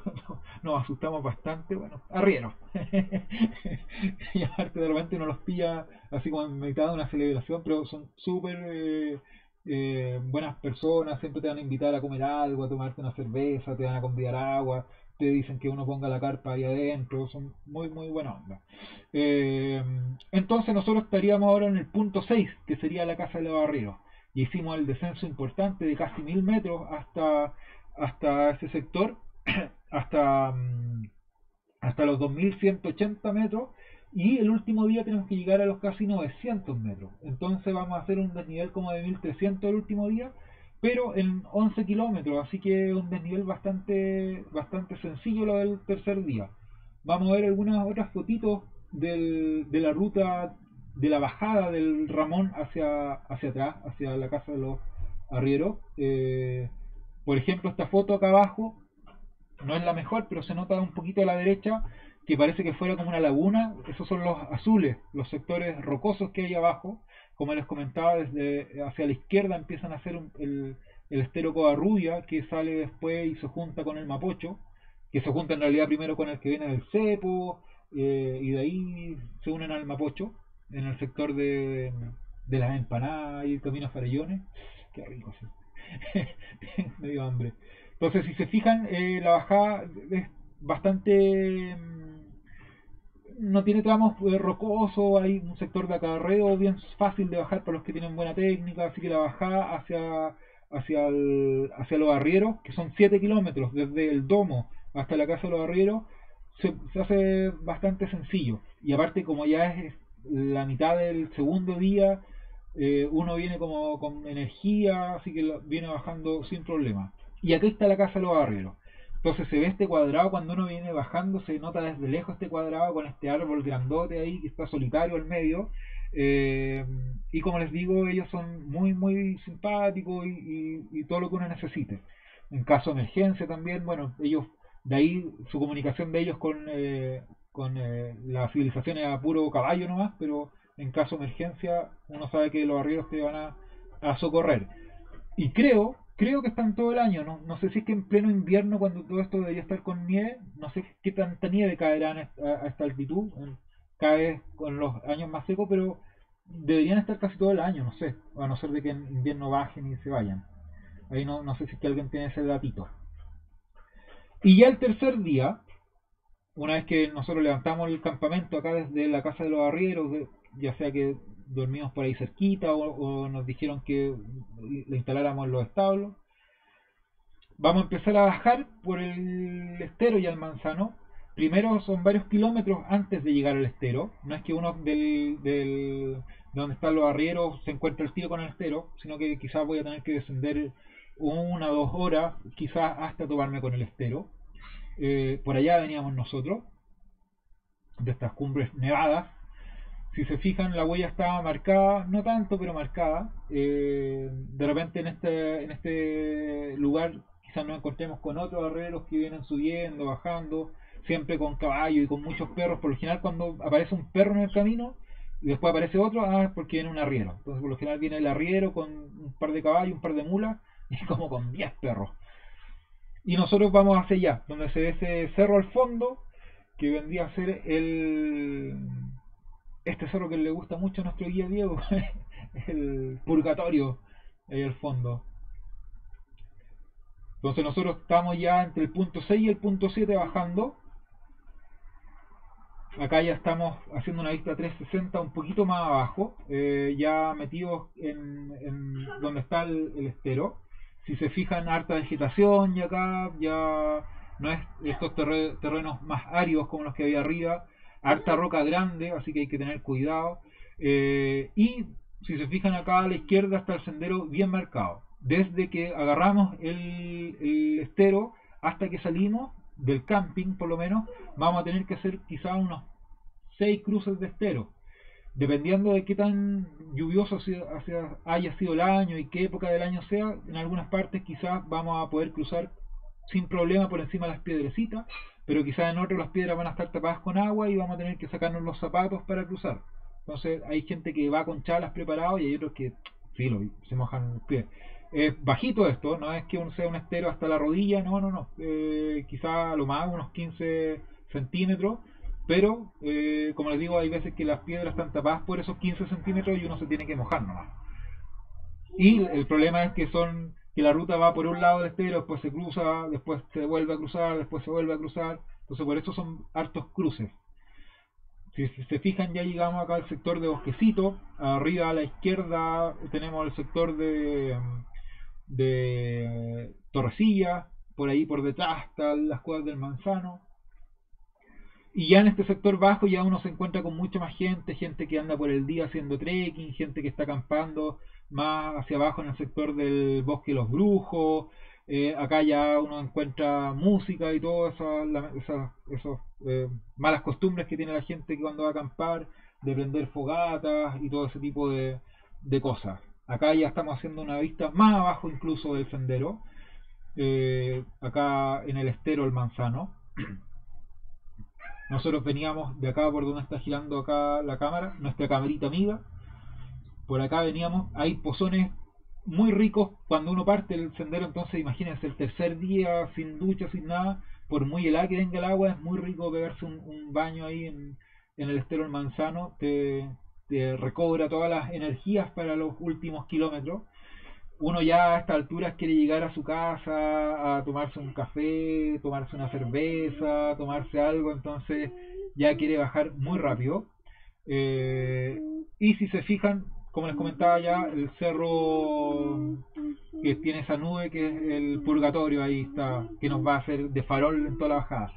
nos asustamos bastante. Bueno, arrieros. Y aparte de repente uno los pilla así como en mitad de una celebración, pero son súper buenas personas, siempre te van a invitar a comer algo, a tomarte una cerveza, te van a convidar agua, te dicen que uno ponga la carpa ahí adentro, son muy buena onda. Entonces nosotros estaríamos ahora en el punto 6, que sería la Casa de los Arrieros, y hicimos el descenso importante de casi 1000 metros hasta ese sector, hasta los 2180 metros, y el último día tenemos que llegar a los casi 900 metros, entonces vamos a hacer un desnivel como de 1300 el último día, pero en 11 kilómetros, así que un desnivel bastante sencillo lo del tercer día. Vamos a ver algunas otras fotitos de la ruta, de la bajada del Ramón hacia atrás, hacia la Casa de los Arrieros. Por ejemplo, esta foto acá abajo, no es la mejor, pero se nota un poquito a la derecha, que parece que fuera como una laguna. Esos son los azules, los sectores rocosos que hay abajo. Como les comentaba, desde hacia la izquierda empiezan a hacer el estero Covarrubia, que sale después y se junta con el Mapocho, que se junta en realidad primero con el que viene del Cepo, y de ahí se unen al Mapocho, en el sector de las empanadas y el camino a Farellones. Qué rico, sí. Me dio hambre. Entonces, si se fijan, la bajada es bastante... No tiene tramos rocosos, hay un sector de acarreo bien fácil de bajar para los que tienen buena técnica, así que la bajada hacia los arrieros, que son 7 kilómetros, desde el domo hasta la Casa de los Arrieros, se hace bastante sencillo. Y aparte, como ya es la mitad del segundo día, uno viene como con energía, así que viene bajando sin problema. Y aquí está la Casa de los Arrieros. Entonces se ve este cuadrado cuando uno viene bajando, se nota desde lejos este cuadrado con este árbol grandote ahí que está solitario al medio. Y como les digo, ellos son muy simpáticos y todo lo que uno necesite. En caso de emergencia también, bueno, ellos, de ahí su comunicación de ellos con la civilización es a puro caballo nomás, pero en caso de emergencia uno sabe que los arrieros te van a socorrer. Y creo que están todo el año, no sé si es que en pleno invierno, cuando todo esto debería estar con nieve, no sé qué tanta nieve caerá a esta altitud, cae con los años más secos, pero deberían estar casi todo el año, no sé, a no ser de que en invierno bajen y se vayan. Ahí no sé si es que alguien tiene ese datito. Y ya el tercer día, una vez que nosotros levantamos el campamento acá desde la Casa de los Arrieros, ya sea que dormimos por ahí cerquita o nos dijeron que lo instaláramos en los establos, vamos a empezar a bajar por el estero y al Manzano. Primero son varios kilómetros antes de llegar al estero, no es que uno de donde están los arrieros se encuentra el tiro con el estero, sino que quizás voy a tener que descender 1 o 2 horas, quizás hasta toparme con el estero. Por allá veníamos nosotros, de estas cumbres nevadas. Si se fijan, la huella estaba marcada, no tanto, pero marcada. De repente en este lugar quizás nos encontremos con otros arrieros que vienen subiendo, bajando, siempre con caballo y con muchos perros. Por lo general, cuando aparece un perro en el camino y después aparece otro, es porque viene un arriero. Entonces, por lo general viene el arriero con un par de caballos, un par de mulas y como con 10 perros. Y nosotros vamos hacia allá, donde se ve ese cerro al fondo, que vendría a ser este cerro que le gusta mucho a nuestro guía Diego, el Purgatorio, ahí al fondo. Entonces nosotros estamos ya entre el punto 6 y el punto 7 bajando. Acá ya estamos haciendo una vista 360 un poquito más abajo, ya metidos en donde está el estero. Si se fijan, harta vegetación, y acá ya no es estos terrenos más áridos como los que había arriba, harta roca grande, así que hay que tener cuidado. Y si se fijan acá a la izquierda está el sendero bien marcado. Desde que agarramos el estero hasta que salimos del camping, por lo menos, vamos a tener que hacer quizá unos 6 cruces de estero. Dependiendo de qué tan lluvioso haya sido el año y qué época del año sea, en algunas partes quizás vamos a poder cruzar sin problema por encima de las piedrecitas, pero quizás en otras las piedras van a estar tapadas con agua y vamos a tener que sacarnos los zapatos para cruzar. Entonces hay gente que va con chalas preparados y hay otros que sí, se mojan los pies. Es bajito esto, no es que sea un estero hasta la rodilla, no, quizá lo más unos 15 centímetros. Pero, como les digo, hay veces que las piedras están tapadas por esos 15 centímetros y uno se tiene que mojar nomás. Y el problema es que la ruta va por un lado del estero, después se cruza, después se vuelve a cruzar, después se vuelve a cruzar. Entonces por eso son hartos cruces. Si se fijan, ya llegamos acá al sector de bosquecito. Arriba a la izquierda tenemos el sector de Torrecilla. Por ahí por detrás están las cuevas del Manzano. Y ya en este sector bajo ya uno se encuentra con mucha más gente, gente que anda por el día haciendo trekking, gente que está acampando más hacia abajo en el sector del Bosque de los Brujos. Acá ya uno encuentra música y todas esas malas costumbres que tiene la gente que cuando va a acampar, de prender fogatas y todo ese tipo de cosas. Acá ya estamos haciendo una vista más abajo incluso del sendero, acá en el estero El Manzano. Nosotros veníamos de acá por donde está girando acá la cámara, nuestra camarita amiga. Por acá veníamos, hay pozones muy ricos cuando uno parte el sendero, entonces imagínense el tercer día sin ducha, sin nada, por muy helada que venga el agua, es muy rico pegarse un baño ahí en el estero El Manzano, te recobra todas las energías para los últimos kilómetros. Uno ya a estas alturas quiere llegar a su casa, a tomarse un café, tomarse una cerveza, tomarse algo, entonces ya quiere bajar muy rápido. Y si se fijan, como les comentaba ya, el cerro que tiene esa nube que es el Purgatorio, ahí está, que nos va a hacer de farol en toda la bajada.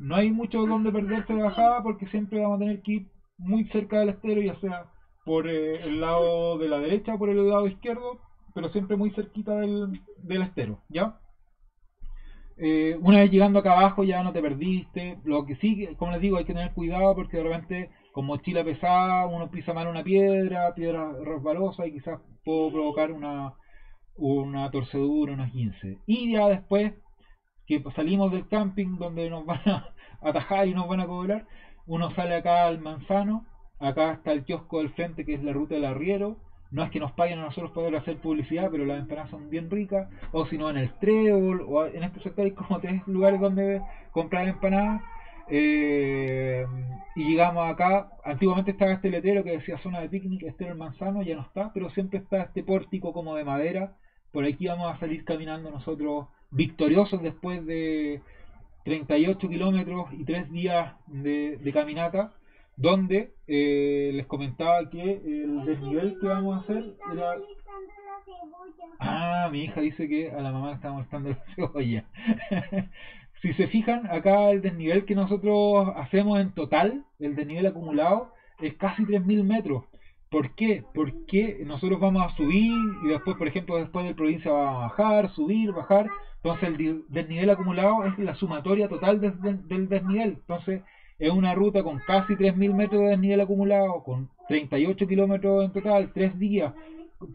No hay mucho donde perderse de bajada porque siempre vamos a tener que ir muy cerca del estero, ya sea por el lado de la derecha o por el lado izquierdo, pero siempre muy cerquita del estero, ¿ya? Una vez llegando acá abajo ya no te perdiste. Lo que sí, como les digo, hay que tener cuidado porque de repente con mochila pesada uno pisa mal una piedra resbalosa y quizás puedo provocar una torcedura, unos 15. Y ya después que salimos del camping donde nos van a atajar y nos van a cobrar, uno sale acá al Manzano. Acá está el kiosco del frente que es la ruta del arriero. No es que nos paguen a nosotros poder hacer publicidad, pero las empanadas son bien ricas. O si no, en el Trébol, o en este sector hay como 3 lugares donde comprar empanadas. Y llegamos acá. Antiguamente estaba este letrero que decía zona de picnic, estero El Manzano, ya no está. Pero siempre está este pórtico como de madera. Por aquí vamos a salir caminando nosotros victoriosos después de 38 kilómetros y 3 días de caminata. Donde les comentaba que el desnivel que vamos a hacer era... Ah, mi hija dice que a la mamá le está molestando la cebolla. Si se fijan, acá el desnivel que nosotros hacemos en total, el desnivel acumulado, es casi 3.000 metros. ¿Por qué? Porque nosotros vamos a subir y después, por ejemplo, después del Provincia va a bajar, subir, bajar. Entonces el desnivel acumulado es la sumatoria total del desnivel. Entonces... es una ruta con casi 3.000 metros de desnivel acumulado, con 38 kilómetros en total, 3 días,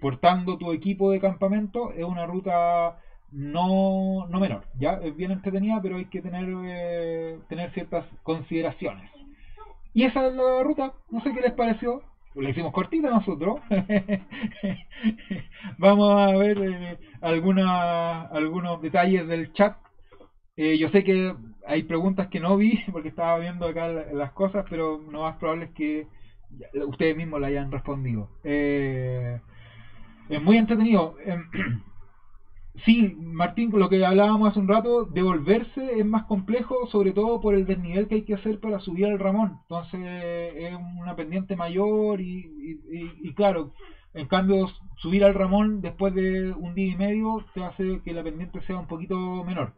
portando tu equipo de campamento. Es una ruta no menor, ya es bien entretenida, pero hay que tener ciertas consideraciones. Y esa es la ruta, no sé qué les pareció, la hicimos cortita nosotros. Vamos a ver algunos detalles del chat. Yo sé que hay preguntas que no vi porque estaba viendo acá las cosas, pero lo más probable es que ustedes mismos la hayan respondido. Es muy entretenido. Sí, Martín, lo que hablábamos hace un rato, devolverse es más complejo, sobre todo por el desnivel que hay que hacer para subir al Ramón. Entonces es una pendiente mayor y claro, en cambio subir al Ramón después de un día y medio te hace que la pendiente sea un poquito menor.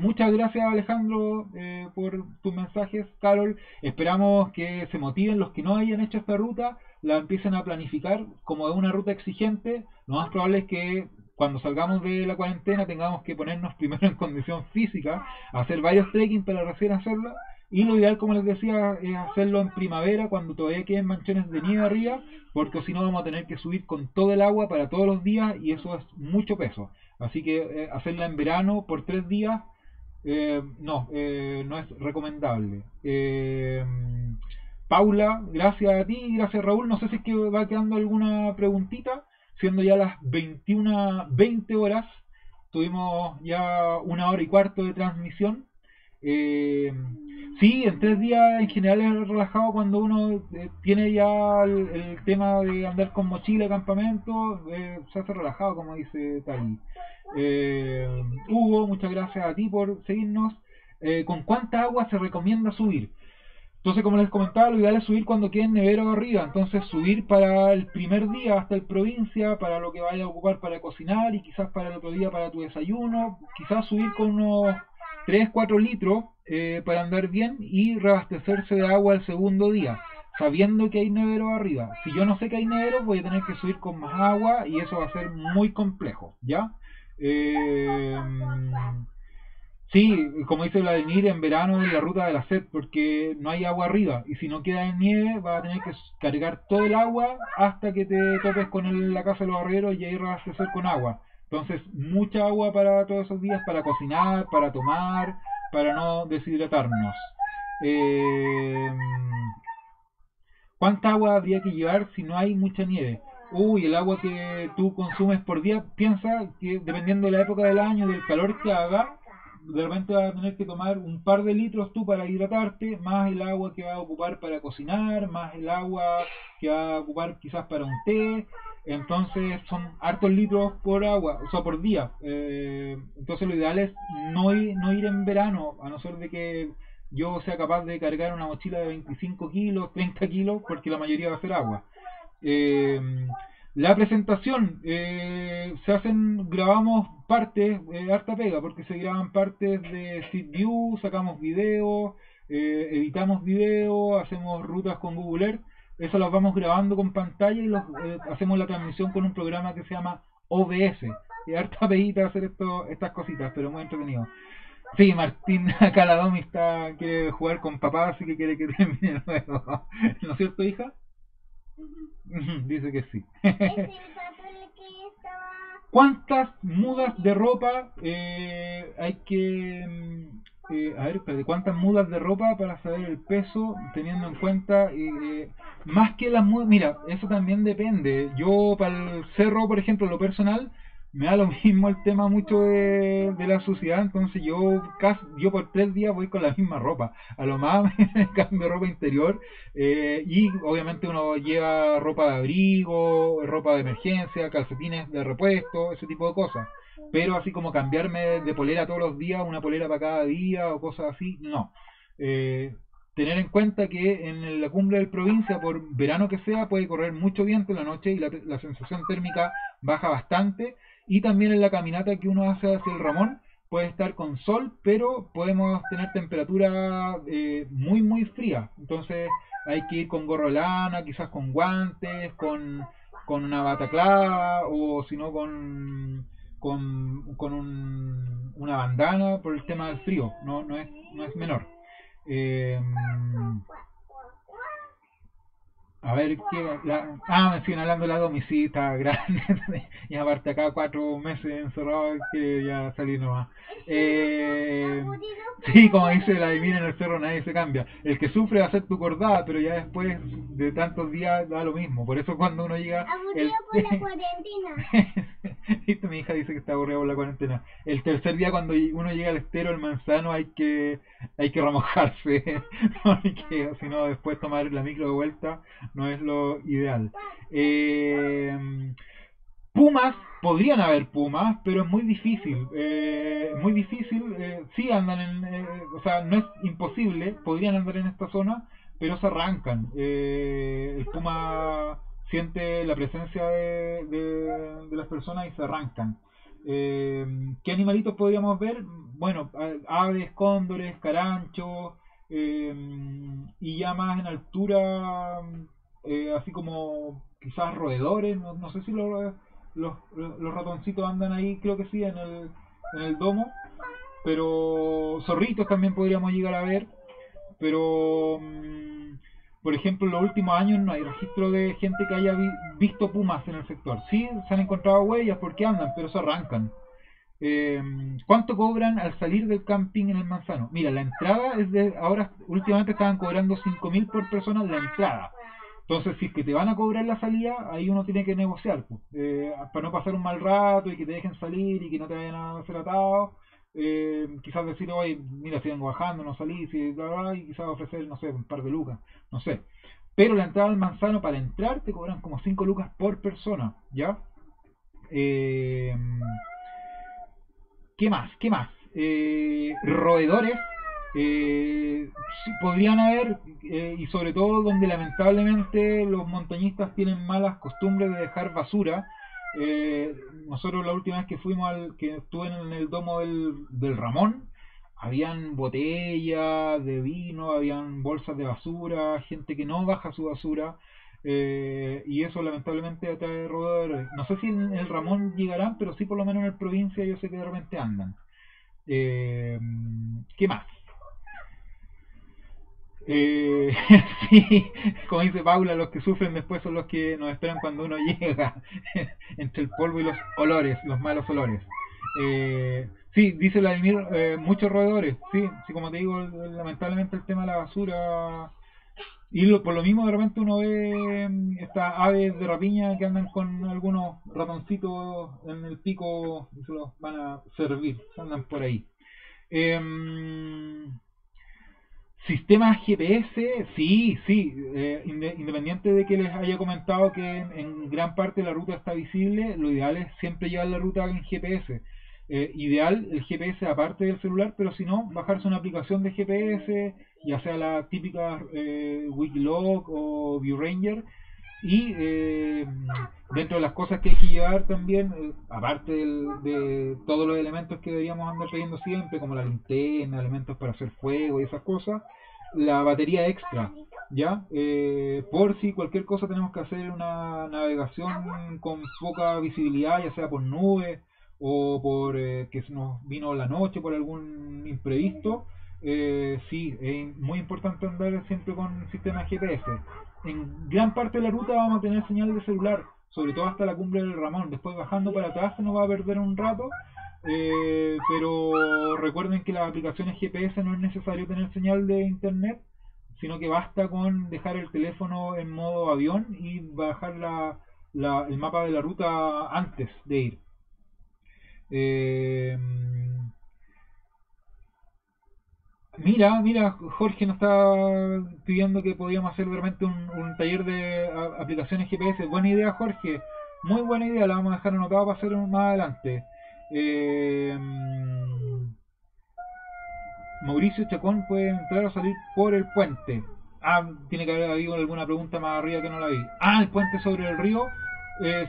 Muchas gracias, Alejandro, por tus mensajes. Carol, esperamos que se motiven los que no hayan hecho esta ruta, la empiecen a planificar. Como es una ruta exigente, lo más probable es que cuando salgamos de la cuarentena tengamos que ponernos primero en condición física, hacer varios trekking para recién hacerla, y lo ideal, como les decía, es hacerlo en primavera, cuando todavía queden manchones de nieve arriba, porque si no vamos a tener que subir con todo el agua para todos los días y eso es mucho peso. Así que hacerla en verano por 3 días no es recomendable. Paula, gracias a ti, gracias Raúl. No sé si es que va quedando alguna preguntita, siendo ya las 20 horas, tuvimos ya 1 hora y cuarto de transmisión. Sí, en 3 días en general es relajado cuando uno tiene ya el tema de andar con mochila, campamento, se hace relajado, como dice Tali. Hugo, muchas gracias a ti por seguirnos. ¿Con cuánta agua se recomienda subir? Entonces, como les comentaba, lo ideal es subir cuando queden neveros arriba. Entonces, subir para el primer día hasta el Provincia, para lo que vaya a ocupar para cocinar y quizás para el otro día para tu desayuno. Quizás subir con unos 3-4 litros para andar bien y reabastecerse de agua el segundo día, sabiendo que hay neveros arriba. Si yo no sé que hay neveros, voy a tener que subir con más agua y eso va a ser muy complejo, ¿ya? Sí, como dice Vladimir, en verano es la ruta de la sed, porque no hay agua arriba, y si no queda en nieve vas a tener que cargar todo el agua hasta que te topes con la Casa de los Arrieros y ahí reabastecer con agua. Entonces, mucha agua para todos esos días, para cocinar, para tomar, para no deshidratarnos. ¿Cuánta agua habría que llevar si no hay mucha nieve? Uy, el agua que tú consumes por día, piensa que dependiendo de la época del año y del calor que haga, de repente vas a tener que tomar un par de litros tú para hidratarte, más el agua que vas a ocupar para cocinar, más el agua que vas a ocupar quizás para un té. Entonces son hartos litros por agua, o sea, por día. Entonces lo ideal es no ir en verano, a no ser de que yo sea capaz de cargar una mochila de 25 kilos, 30 kilos, porque la mayoría va a ser agua. La presentación, grabamos partes, harta pega, porque se graban partes de Street View, sacamos videos, editamos videos, hacemos rutas con Google Earth, eso las vamos grabando con pantalla y hacemos la transmisión con un programa que se llama OBS. Es harta peguita hacer estas cositas, pero muy entretenido. Sí, Martín Caladomi quiere jugar con papá, así que quiere que termine luego. ¿No es cierto, hija? Dice que sí. ¿Cuántas mudas de ropa hay que... ¿cuántas mudas de ropa para saber el peso, teniendo en cuenta más que las mudas? Mira, eso también depende. Yo para el cerro, por ejemplo, lo personal, me da lo mismo el tema mucho de la suciedad, entonces yo por 3 días voy con la misma ropa, a lo más me cambio ropa interior, y obviamente uno lleva ropa de abrigo, ropa de emergencia, calcetines de repuesto, ese tipo de cosas, pero así como cambiarme de polera todos los días, una polera para cada día o cosas así, no. Tener en cuenta que en la cumbre del Provincia, por verano que sea, puede correr mucho viento en la noche y la sensación térmica baja bastante, y también en la caminata que uno hace hacia el Ramón puede estar con sol, pero podemos tener temperatura muy muy fría, entonces hay que ir con gorro de lana, quizás con guantes, con una bataclava, o si no con una bandana por el tema del frío, no es menor. A ver qué... mencionando la domicita grande, y aparte acá 4 meses encerrado, que ya salí nomás. Sí, como dice la divina, en el cerro nadie se cambia. El que sufre va a ser tu cordada, pero ya después de tantos días da lo mismo. Por eso cuando uno llega... aburrido por la cuarentena. Y mi hija dice que está aburrida por la cuarentena. El tercer día, cuando uno llega al estero del Manzano, hay que remojarse, porque si no después tomar la micro de vuelta no es lo ideal. Pumas, podrían haber pumas, pero es muy difícil. Sí andan en... o sea, no es imposible, podrían andar en esta zona, pero se arrancan. El puma siente la presencia de las personas y se arrancan. ¿Qué animalitos podríamos ver? Bueno, aves, cóndores, caranchos, y ya más en altura, así como quizás roedores, no sé si los ratoncitos andan ahí, creo que sí, en el domo, pero zorritos también podríamos llegar a ver, pero por ejemplo en los últimos años no hay registro de gente que haya visto pumas en el sector. Sí, se han encontrado huellas porque andan, pero se arrancan. ¿Cuánto cobran al salir del camping en el Manzano? Mira, la entrada es de, ahora últimamente estaban cobrando 5.000 por persona la entrada. Entonces, si es que te van a cobrar la salida, ahí uno tiene que negociar, pues, para no pasar un mal rato y que te dejen salir y que no te vayan a hacer atado. Quizás decir, oye, mira, si vengo bajando, no salí, si, bla, bla, y quizás ofrecer, no sé, un par de lucas, no sé. Pero la entrada al Manzano, para entrar, te cobran como 5 lucas por persona, ¿ya? ¿Qué más? ¿Qué más? Roedores. Sí, podrían haber, y sobre todo donde lamentablemente los montañistas tienen malas costumbres de dejar basura. Nosotros la última vez que fuimos que estuve en el domo del Ramón, habían botellas de vino, habían bolsas de basura, gente que no baja su basura, y eso lamentablemente atrae roedores. No sé si en el Ramón llegarán, pero sí por lo menos en el Provincia yo sé que de repente andan. ¿Qué más? Sí, como dice Paula, los que sufren después son los que nos esperan cuando uno llega, entre el polvo y los olores, los malos olores. Sí, dice Vladimir, muchos roedores, sí, como te digo, lamentablemente el tema de la basura, y por lo mismo de repente uno ve estas aves de rapiña que andan con algunos ratoncitos en el pico y se los van a servir, andan por ahí. Sistemas GPS, sí, independiente de que les haya comentado que en gran parte la ruta está visible, lo ideal es siempre llevar la ruta en GPS. Ideal el GPS aparte del celular, pero si no, bajarse una aplicación de GPS, ya sea la típica Wikilog o ViewRanger, y dentro de las cosas que hay que llevar también, aparte de todos los elementos que deberíamos andar trayendo siempre, como la linterna, elementos para hacer fuego y esas cosas, la batería extra, ¿ya? Por si cualquier cosa tenemos que hacer una navegación con poca visibilidad, ya sea por nubes o por que nos vino la noche por algún imprevisto. Sí, es muy importante andar siempre con sistema GPS. En gran parte de la ruta vamos a tener señal de celular, sobre todo hasta la cumbre del Ramón. Después bajando para atrás se nos va a perder un rato, pero recuerden que las aplicaciones GPS no es necesario tener señal de internet, sino que basta con dejar el teléfono en modo avión y bajar el mapa de la ruta antes de ir. Mira, Jorge nos está pidiendo que podíamos hacer realmente un taller de aplicaciones GPS. Buena idea, Jorge. Muy buena idea, la vamos a dejar anotada para hacer más adelante. Mauricio Chacón puede entrar o salir por el puente. Tiene que haber habido alguna pregunta más arriba que no la vi. El puente sobre el río.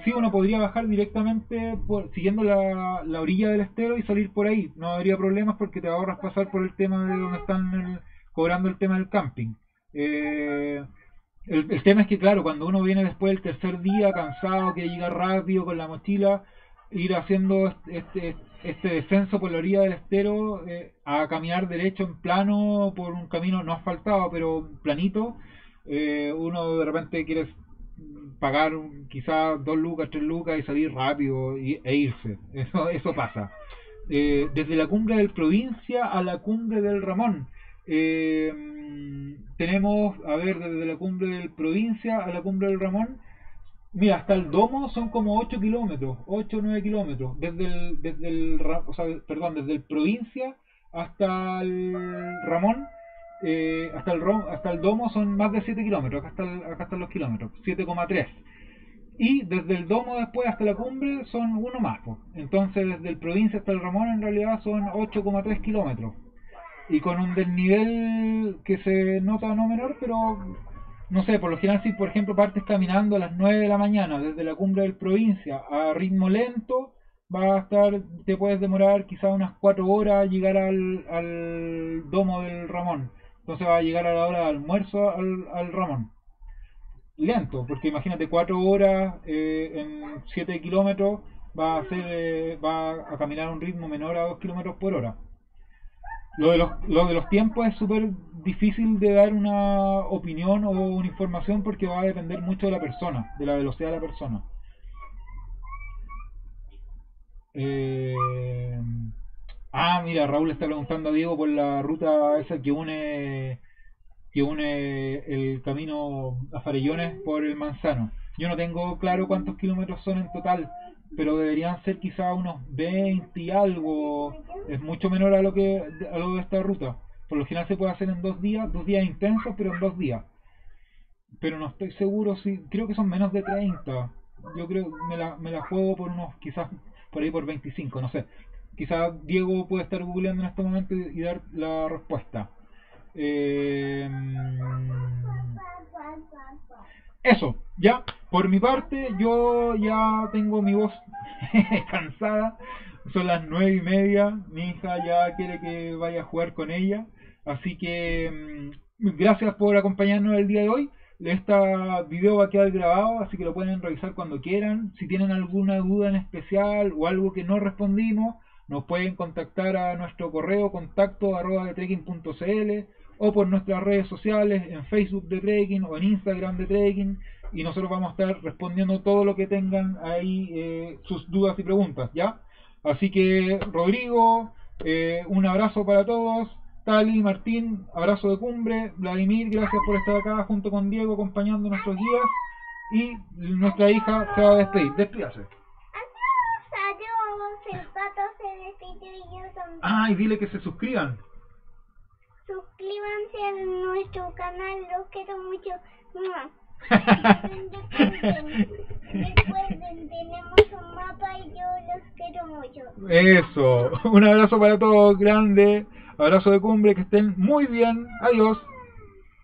Sí, uno podría bajar directamente siguiendo la orilla del estero y salir por ahí. No habría problemas porque te ahorras pasar por el tema de donde están cobrando el tema del camping. El tema es que, claro, cuando uno viene después del tercer día cansado, que llega rápido con la mochila, ir haciendo este descenso por la orilla del estero a caminar derecho en plano por un camino no asfaltado, pero planito, uno de repente quiere pagar quizás 2 lucas, 3 lucas y salir rápido e irse. Eso pasa. Desde la cumbre del Provincia a la cumbre del Ramón, tenemos, a ver, desde la cumbre del Provincia a la cumbre del Ramón Mira, hasta el domo son como 8 kilómetros, 8 o 9 kilómetros, desde el Provincia hasta el Ramón, hasta el domo son más de 7 kilómetros, acá están los kilómetros, 7,3. Y desde el domo después hasta la cumbre son uno más, pues. Entonces desde el Provincia hasta el Ramón en realidad son 8,3 kilómetros. Y con un desnivel que se nota no menor, pero no sé, por lo general si por ejemplo partes caminando a las 9 de la mañana desde la cumbre del Provincia a ritmo lento, te puedes demorar quizás unas 4 horas llegar al domo del Ramón. Entonces va a llegar a la hora de almuerzo al Ramón. Lento, porque imagínate 4 horas en 7 kilómetros va a caminar a un ritmo menor a 2 kilómetros por hora. Lo de los tiempos es súper difícil de dar una opinión o una información porque va a depender mucho de la persona, de la velocidad de la persona. Mira, Raúl está preguntando a Diego por la ruta esa que une el camino a Farellones por el Manzano. Yo no tengo claro cuántos kilómetros son en total, pero deberían ser quizá unos 20 y algo, es mucho menor a lo de esta ruta. Por lo general se puede hacer en 2 días intensos, pero en 2 días. Pero no estoy seguro, creo que son menos de 30. Yo creo que me la juego por unos, quizás por ahí por 25, no sé. Quizás Diego puede estar googleando en este momento y dar la respuesta. Eso, ya, por mi parte, yo ya tengo mi voz cansada, son las 9:30, mi hija ya quiere que vaya a jugar con ella, así que gracias por acompañarnos el día de hoy. Este video va a quedar grabado, así que lo pueden revisar cuando quieran. Si tienen alguna duda en especial o algo que no respondimos, nos pueden contactar a nuestro correo contacto@detrekking.cl o por nuestras redes sociales, en Facebook de DeTrekking o en Instagram de DeTrekking, y nosotros vamos a estar respondiendo todo lo que tengan ahí, sus dudas y preguntas, ¿ya? Así que, Rodrigo, un abrazo para todos, Tali, Martín, abrazo de cumbre, Vladimir, gracias por estar acá junto con Diego acompañando nuestros guías, y nuestra hija se va a despedir, despídase. Adiós, adiós, el pato se despidió y yo también. Y dile que se suscriban. Suscríbanse a nuestro canal, los quiero mucho. Recuerden, tenemos un mapa y yo los quiero mucho. Eso, un abrazo para todos, grande, abrazo de cumbre, que estén muy bien, adiós.